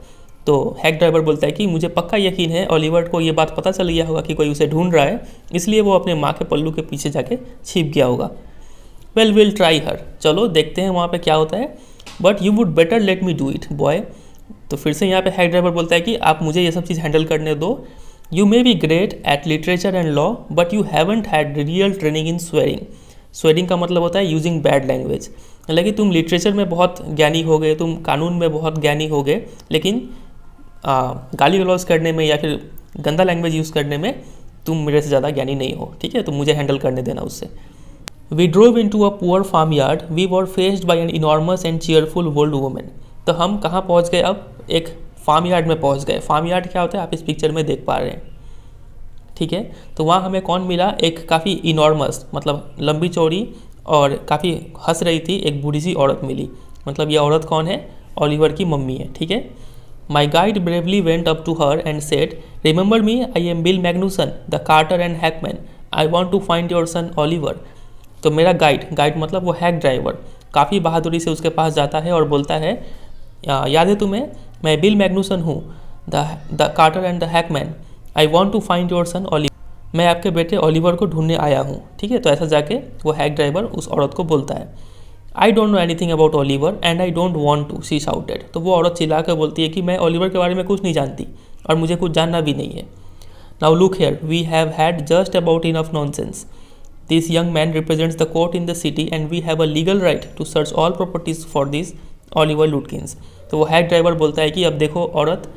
तो हैक ड्राइवर बोलता है कि मुझे पक्का यकीन है ओलिवर को ये बात पता चल गया होगा कि कोई उसे ढूंढ रहा है, इसलिए वो अपने माँ के पल्लू के पीछे जाके छिप गया होगा। वेल विल ट्राई हर, चलो देखते हैं वहाँ पे क्या होता है। But you would better let me do it boy. तो फिर से यहाँ पे हैक ड्राइवर बोलता है कि आप मुझे ये सब चीज़ हैंडल करने दो। You may be great at literature and law but you haven't had real training in swearing. Swearing का मतलब होता है यूजिंग बैड लैंग्वेज। लेकिन तुम लिटरेचर में बहुत ज्ञानी हो गए, तुम कानून में बहुत ज्ञानी हो गए, लेकिन गाली गलौज करने में या फिर गंदा लैंग्वेज यूज़ करने में तुम मेरे से ज़्यादा ज्ञानी नहीं हो। ठीक है, तो मुझे हैंडल करने देना उससे। We drove into a poor farm yard we were faced by an enormous and cheerful old women. तो हम कहाँ पहुँच गए? अब एक फार्म यार्ड में पहुँच गए। फार्म यार्ड क्या होता है, आप इस पिक्चर में देख पा रहे हैं। ठीक है, तो वहाँ हमें कौन मिला? एक काफ़ी इनॉर्मस, मतलब लंबी चौड़ी और काफ़ी हंस रही थी, एक बूढ़ी सी औरत मिली। मतलब ये औरत कौन है? ओलिवर की मम्मी है। ठीक है। My guide bravely went up to her and said, "Remember me, I am Bill Magnuson, the carter and hackman. I want to find your son Oliver." तो मेरा गाइड, गाइड मतलब वो हैक ड्राइवर, काफ़ी बहादुरी से उसके पास जाता है और बोलता है, याद है तुम्हें, मैं बिल मैग्नूसन हूँ, the the carter and the hackman, I want to find your son Oliver, मैं आपके बेटे ओलिवर को ढूंढने आया हूँ। ठीक है, तो ऐसा जाके वो हैक ड्राइवर उस औरत को बोलता है। I don't know anything about Oliver and I don't want to, she shouted. तो वो औरत चिल्ला कर बोलती है कि मैं ओलिवर के बारे में कुछ नहीं जानती और मुझे कुछ जानना भी नहीं है। Now look here we have had just about enough nonsense. This young man represents the court in the city and we have a legal right to search all properties for this Oliver Lutkins. तो वो hack driver बोलता है कि अब देखो औरत,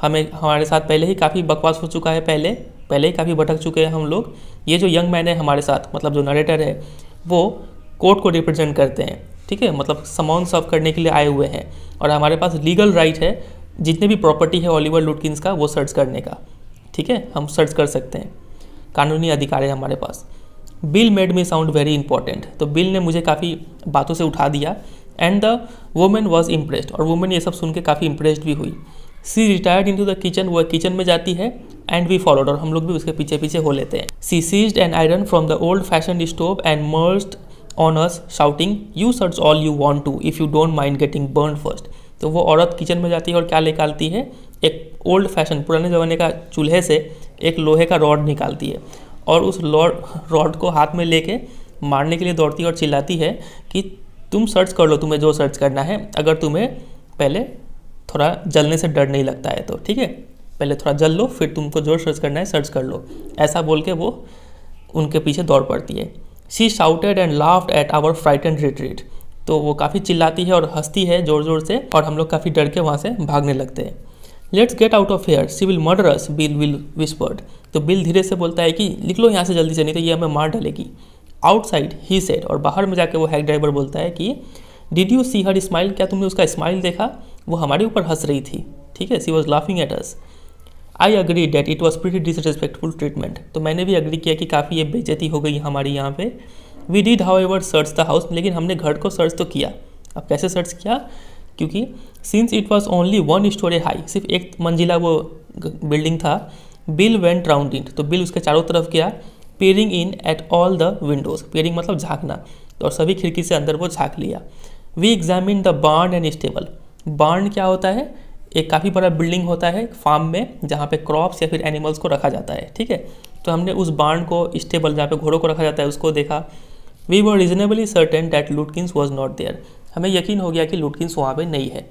हमें हमारे साथ पहले ही काफ़ी बकवास हो चुका है, पहले पहले ही काफ़ी भटक चुके हैं हम लोग। ये जो यंग मैन है हमारे साथ, मतलब जो नरेटर है, वो कोर्ट को रिप्रेजेंट करते हैं। ठीक है, मतलब सामान सर्व करने के लिए आए हुए हैं, और हमारे पास लीगल राइट है जितने भी प्रॉपर्टी है ओलिवर लुटकिंस का वो सर्च करने का। ठीक है, हम सर्च कर सकते हैं, कानूनी अधिकार है हमारे पास। Bill made me sound very important. तो बिल ने मुझे काफ़ी बातों से उठा दिया। And the women was impressed, और वुमेन ये सब सुन के काफ़ी इम्प्रेस्ड भी हुई। She retired into the kitchen, वो किचन में जाती है। एंड वी फॉलोड, और हम लोग भी उसके पीछे पीछे हो लेते हैं। She seized an iron from the old fashion stove and marched on us shouting you search all you want to if you don't mind getting burn first. तो वो औरत किचन में जाती है और क्या निकालती है? एक ओल्ड फैशन, पुराने ज़माने का चूल्हे से एक लोहे का रॉड निकालती है, और उस रॉड को हाथ में लेके मारने के लिए दौड़ती है और चिल्लाती है कि तुम सर्च कर लो, तुम्हें जो सर्च करना है, अगर तुम्हें पहले थोड़ा जलने से डर नहीं लगता है तो। ठीक है, पहले थोड़ा जल लो, फिर तुमको जो सर्च करना है सर्च कर लो, ऐसा बोल के वो उनके पीछे दौड़ पड़ती है। She shouted and laughed at our frightened retreat. तो वो काफ़ी चिल्लाती है और हंसती है ज़ोर ज़ोर से, और हम लोग काफ़ी डर के वहाँ से भागने लगते हैं। Let's get out of here she will murder us Bill will whispered. तो बिल धीरे से बोलता है कि निकलो यहाँ से जल्दी से, नहीं तो ये हमें मार डालेगी। आउटसाइड ही सेड, और बाहर में जाके वो हैक ड्राइवर बोलता है कि did you see her smile, क्या तुमने उसका स्माइल देखा? वो हमारे ऊपर हंस रही थी। ठीक है, she was laughing at us. I agree that it was pretty disrespectful treatment. तो मैंने भी अग्री किया कि काफ़ी ये बेइज्जती हो गई हमारी यहाँ पे। We did however search the house, लेकिन हमने घर को सर्च तो किया। अब कैसे सर्च किया? क्योंकि since it was only one story high, सिर्फ एक मंजिला वो बिल्डिंग था। बिल वेंट राउंड इट, तो बिल उसके चारों तरफ गया। Peering in at all the windows, peering मतलब झाँकना, तो और सभी खिड़की से अंदर वो झाँक लिया। We examine the barn and stable. Barn क्या होता है? एक काफ़ी बड़ा बिल्डिंग होता है फार्म में, जहाँ पे क्रॉप्स या फिर एनिमल्स को रखा जाता है, ठीक है। तो हमने उस बार्न को, स्टेबल जहाँ पे घोड़ों को रखा जाता है, उसको देखा। We were reasonably certain that Lutkins was not there, हमें यकीन हो गया कि लुटकिंस वहाँ पे नहीं है।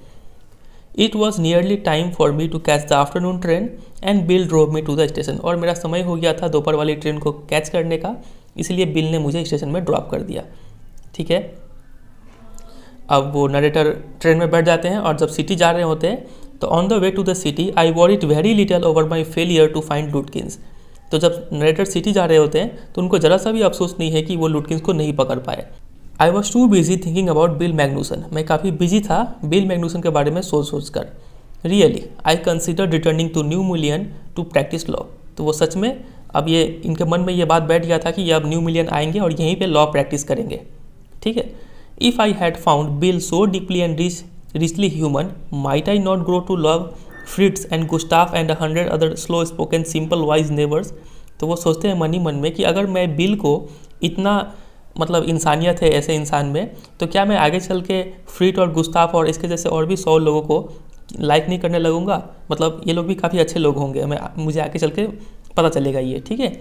It was nearly time for me to catch the afternoon train and Bill drove me to the station, और मेरा समय हो गया था दोपहर वाली ट्रेन को कैच करने का, इसलिए बिल ने मुझे स्टेशन में ड्रॉप कर दिया, ठीक है। अब वो नरेटर ट्रेन में बैठ जाते हैं और जब सिटी जा रहे होते हैं तो on the way to the city I worried very little over my failure to find Lutkins. तो जब नरेटर सिटी जा रहे होते हैं तो उनको ज़रा सा भी अफसोस नहीं है कि वो लुटकिंस को नहीं पकड़ पाए। I was too busy thinking about Bill Magnuson, मैं काफ़ी बिजी था बिल मैग्नूसन के बारे में सोच सोच कर। Really I consider returning to new Mullion to practice law, तो वो सच में अब ये इनके मन में ये बात बैठ गया था कि ये अब न्यू मिलियन आएंगे और यहीं पे लॉ प्रैक्टिस करेंगे, ठीक है। If I had found Bill so deeply and rich richly human might I not grow to love Fritz and Gustaf and hundred other slow spoken simple wise neighbours. तो वो सोचते हैं मन ही मन में कि अगर मैं बिल को इतना, मतलब इंसानियत है ऐसे इंसान में, तो क्या मैं आगे चल के फ्रिट और गुस्ताफ और इसके जैसे और भी सौ लोगों को लाइक नहीं करने लगूंगा, मतलब ये लोग भी काफ़ी अच्छे लोग होंगे, मैं मुझे आगे चल के पता चलेगा ये, ठीक है।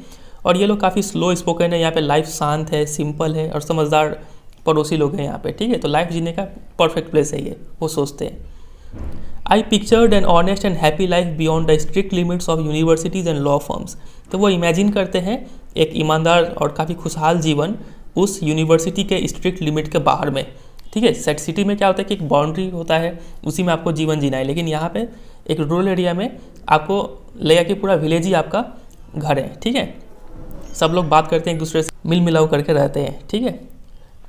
और ये लोग काफ़ी स्लो स्पोकन है, यहाँ पे लाइफ शांत है, सिंपल है और समझदार पड़ोसी लोग हैं यहाँ पे, ठीक है। तो लाइफ जीने का परफेक्ट प्लेस है ये, वो सोचते हैं। I pictured an honest and happy life beyond the strict limits of universities and law firms. तो वो इमेजिन करते हैं एक ईमानदार और काफ़ी खुशहाल जीवन उस यूनिवर्सिटी के स्ट्रिक्ट लिमिट के बाहर में, ठीक है। सेट सिटी में क्या होता है कि एक बाउंड्री होता है, उसी में आपको जीवन जीना है, लेकिन यहाँ पे एक रूरल एरिया में आपको लगा कि पूरा विलेज ही आपका घर है, ठीक है। सब लोग बात करते हैं, एक दूसरे से मिल मिलाव करके रहते हैं, ठीक है।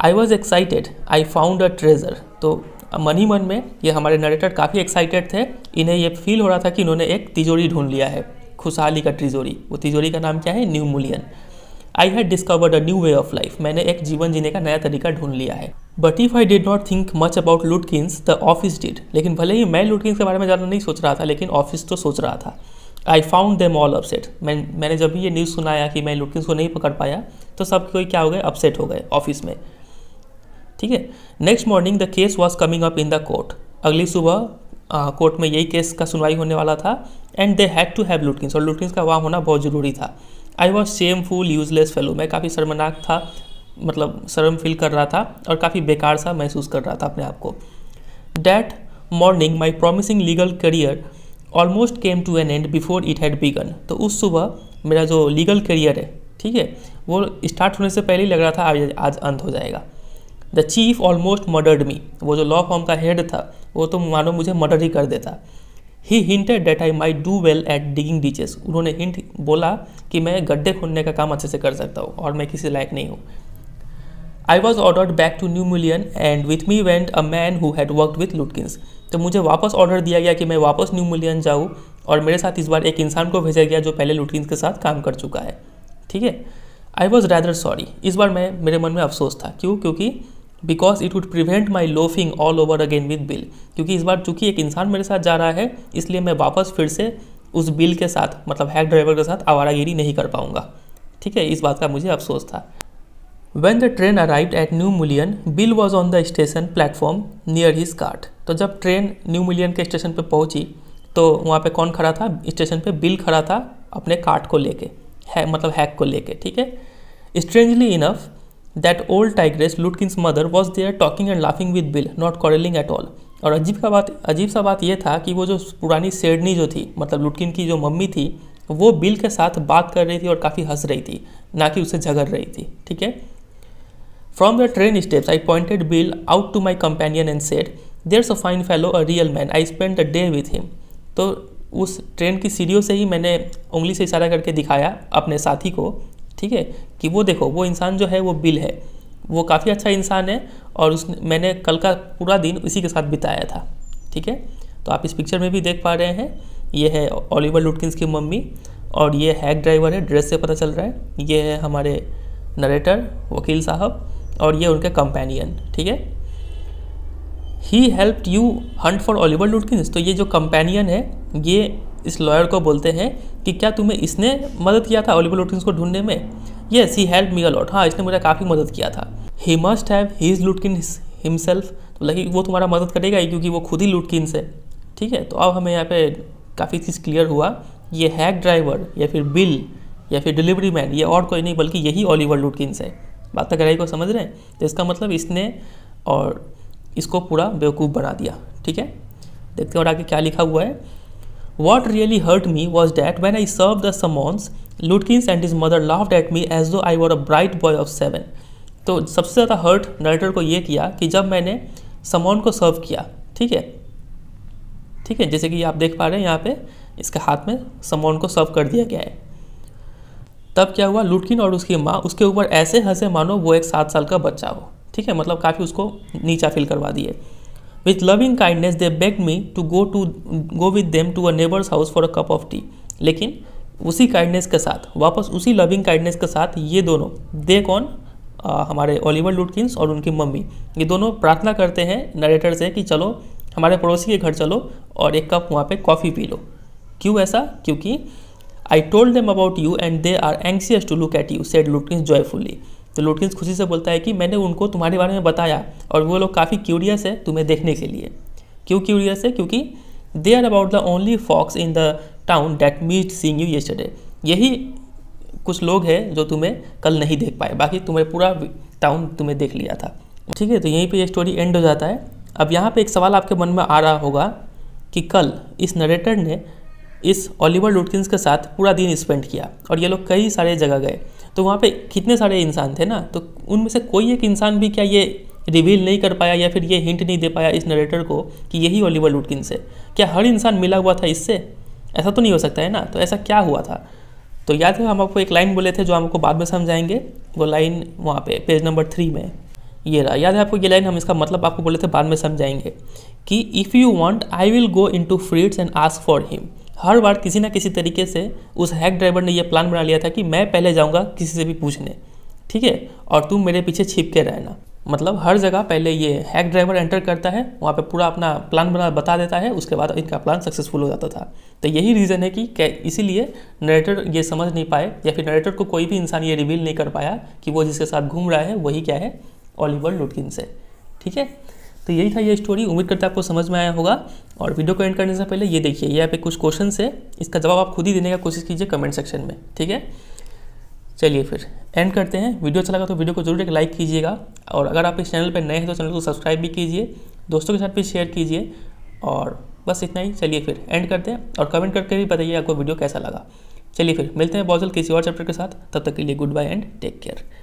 I was excited I found a treasure. तो मन ही मन में ये हमारे नरेटर काफ़ी एक्साइटेड थे, इन्हें ये फील हो रहा था कि इन्होंने एक तिजोरी ढूंढ लिया है, खुशहाली का तिजोरी। वो तिजोरी का नाम क्या है? New Mullion. I had discovered a new way of life, मैंने एक जीवन जीने का नया तरीका ढूंढ लिया है। But if I did not think much about Lutkins the office did, लेकिन भले ही मैं लुटकिंस के बारे में ज़्यादा नहीं सोच रहा था, लेकिन ऑफिस तो सोच रहा था। I found them all upset, मैं मैंने जब भी ये न्यूज़ सुनाया कि मैं लुटकिंस को नहीं पकड़ पाया तो सब कोई क्या हो गए, अपसेट हो गए ऑफिस में, ठीक है। Next morning the case was coming up in the court, अगली सुबह कोर्ट में यही केस का सुनवाई होने वाला था। And they had to have Lutkins, और लुटकिंस का वहाँ होना बहुत ज़रूरी था। I was shameful useless fellow, मैं काफ़ी शर्मनाक था, मतलब शर्म फील कर रहा था और काफ़ी बेकार सा महसूस कर रहा था अपने आप को। That morning my promising legal career almost came to an end before it had begun. तो उस सुबह मेरा जो लीगल करियर है, ठीक है, वो स्टार्ट होने से पहले ही लग रहा था आज आज अंत हो जाएगा। The chief almost murdered me, वो जो लॉ फॉर्म का हेड था वो तो मानो मुझे मर्डर ही कर देता। He hinted that I my do well at digging ditches, उन्होंने हिंट बोला कि मैं गड्ढे खोदने का काम अच्छे से कर सकता हूँ और मैं किसी लायक नहीं हूँ। I was ordered back to new million and with me went a man who had worked with Lutkins. तो मुझे वापस ऑर्डर दिया गया कि मैं वापस न्यू मिलियन जाऊँ और मेरे साथ इस बार एक इंसान को भेजा गया जो पहले लुटकिंस के साथ काम कर चुका है, ठीक है। आई वॉज रैदर सॉरी, इस बार मैं मेरे मन में अफसोस था। क्यों? क्योंकि because it would prevent my loafing all over again with Bill, क्योंकि इस बार चूंकि एक इंसान मेरे साथ जा रहा है इसलिए मैं वापस फिर से उस बिल के साथ, मतलब हैक ड्राइवर के साथ आवारागिरी नहीं कर पाऊंगा, ठीक है। इस बात का मुझे अफसोस था। When the train arrived at new million Bill was on the station platform near his cart. तो जब ट्रेन न्यू मिलियन के स्टेशन पर पहुंची तो वहाँ पर कौन खड़ा था स्टेशन पर? बिल खड़ा था अपने कार्ट को लेके, है मतलब हैक को लेके, ठीक है। Strangely enough That old tigress Lutkin's mother was there talking and laughing with Bill, not quarrelling at all. और अजीब का बात अजीब सा बात यह था कि वो जो पुरानी सेडनी जो थी, मतलब लुटकिन की जो मम्मी थी, वो बिल के साथ बात कर रही थी और काफ़ी हंस रही थी, ना कि उससे झगड़ रही थी, ठीक है। From the train steps, I pointed Bill out to my companion and said, "There's a fine fellow, a real man. I spent a day with him." तो उस ट्रेन की सीढ़ियों से ही मैंने उंगली से इशारा करके दिखाया अपने साथी को, ठीक है, कि वो देखो वो इंसान जो है वो बिल है, वो काफ़ी अच्छा इंसान है और उसने मैंने कल का पूरा दिन उसी के साथ बिताया था, ठीक है। तो आप इस पिक्चर में भी देख पा रहे हैं, ये है ओलिवर लुटकिंस की मम्मी और ये हैक ड्राइवर है, ड्रेस से पता चल रहा है। ये है हमारे नरेटर वकील साहब और ये उनके कंपेनियन, ठीक है। He helped you hunt for Oliver Lutkins, तो ये जो कंपेनियन है ये इस लॉयर को बोलते हैं कि क्या तुम्हें इसने मदद किया था ओलिवर लुटकिंस को ढूंढने में? Yes he help me a lot, हाँ इसने मुझे काफ़ी मदद किया था। He must have he is Lutkin himself, तो लगे वो तुम्हारा मदद करेगा ही क्योंकि वो खुद ही लुटकिन है। ठीक है। तो अब हमें यहाँ पे काफ़ी चीज़ क्लियर हुआ। ये हैक ड्राइवर या फिर बिल या फिर डिलीवरी मैन ये और कोई नहीं बल्कि यही ओलिवर लुटकिंस है। बात तक गहराई को समझ रहे हैं। तो इसका मतलब इसने और इसको पूरा बेवकूफ़ बना दिया। ठीक है, देखते हैं और आगे क्या लिखा हुआ है। What really hurt me was that when I serve the summons Lutkins and his mother laughed at me as though I were a bright boy of seven. तो सबसे ज़्यादा हर्ट नरेटर को ये किया कि जब मैंने समॉन को सर्व किया, ठीक है ठीक है, जैसे कि आप देख पा रहे हैं यहाँ पे इसके हाथ में समॉन को सर्व कर दिया गया है। तब क्या हुआ, लुटकिन और उसकी माँ उसके ऊपर ऐसे हंसे मानो वो एक सात साल का बच्चा हो। ठीक है, मतलब काफ़ी उसको नीचा फील करवा दिए। With loving kindness they beg me to go to go with them to a neighbour's house for a cup of tea. लेकिन उसी काइंडनेस के साथ, वापस उसी लविंग काइंडनेस के साथ ये दोनों, दे कौन, आ, हमारे ओलिवर लुटकिंस और उनकी मम्मी, ये दोनों प्रार्थना करते हैं नरेटर से कि चलो हमारे पड़ोसी के घर चलो और एक कप वहाँ पे कॉफ़ी पी लो। क्यों ऐसा? क्योंकि I told them about you and they are anxious to look at you said Lutkins joyfully. तो लुटकिंस खुशी से बोलता है कि मैंने उनको तुम्हारे बारे में बताया और वो लोग काफ़ी क्यूरियस है तुम्हें देखने के लिए। क्यों क्यूरियस है? क्योंकि they are about the only folks in the town that missed seeing you yesterday. यही कुछ लोग हैं जो तुम्हें कल नहीं देख पाए, बाकी तुम्हें पूरा टाउन तुम्हें देख लिया था। ठीक है, तो यहीं पे ये स्टोरी एंड हो जाता है। अब यहाँ पे एक सवाल आपके मन में आ रहा होगा कि कल इस नरेटर ने इस ओलिवर लुटकिंस के साथ पूरा दिन स्पेंड किया और ये लोग कई सारे जगह गए, तो वहाँ पे कितने सारे इंसान थे ना, तो उनमें से कोई एक इंसान भी क्या ये रिवील नहीं कर पाया या फिर ये हिंट नहीं दे पाया इस नरेटर को कि यही ओलिवर लुटकिंस है? क्या हर इंसान मिला हुआ था इससे? ऐसा तो नहीं हो सकता है ना। तो ऐसा क्या हुआ था? तो याद है हम आपको एक लाइन बोले थे जो हमको बाद में समझाएंगे, वो लाइन वहाँ पे पेज नंबर थ्री में ये रहा। याद है आपको ये लाइन, हम इसका मतलब आपको बोले थे बाद में समझाएंगे कि if you want I will go into फ्रिट्स and ask for him. हर बार किसी ना किसी तरीके से उस हैक ड्राइवर ने यह प्लान बना लिया था कि मैं पहले जाऊँगा किसी से भी पूछने, ठीक है, और तुम मेरे पीछे छिपके रहना। मतलब हर जगह पहले ये हैक ड्राइवर एंटर करता है, वहाँ पे पूरा अपना प्लान बना बता देता है, उसके बाद इनका प्लान सक्सेसफुल हो जाता था। तो यही रीज़न है कि इसीलिए नरेटर ये समझ नहीं पाए या फिर नरेटर को कोई भी इंसान ये रिवील नहीं कर पाया कि वो जिसके साथ घूम रहा है वही क्या है, ओलिवर लुटकिंस है। ठीक है, तो यही था ये स्टोरी। उम्मीद करते हैं आपको समझ में आया होगा। और वीडियो को एंड करने से पहले ये देखिए, यहाँ पे कुछ क्वेश्चन है, इसका जवाब आप खुद ही देने का कोशिश कीजिए कमेंट सेक्शन में। ठीक है, चलिए फिर एंड करते हैं। वीडियो अच्छा लगा तो वीडियो को जरूर एक लाइक कीजिएगा और अगर आप इस चैनल पर नए हैं तो चैनल को सब्सक्राइब भी कीजिए, दोस्तों के साथ भी शेयर कीजिए। और बस इतना ही, चलिए फिए एंड करते हैं और कमेंट करके भी बताइए आपको वीडियो कैसा लगा। चलिए फिर मिलते हैं बहुत जल्द किसी और चैप्टर के साथ, तब तक के लिए goodbye and take care.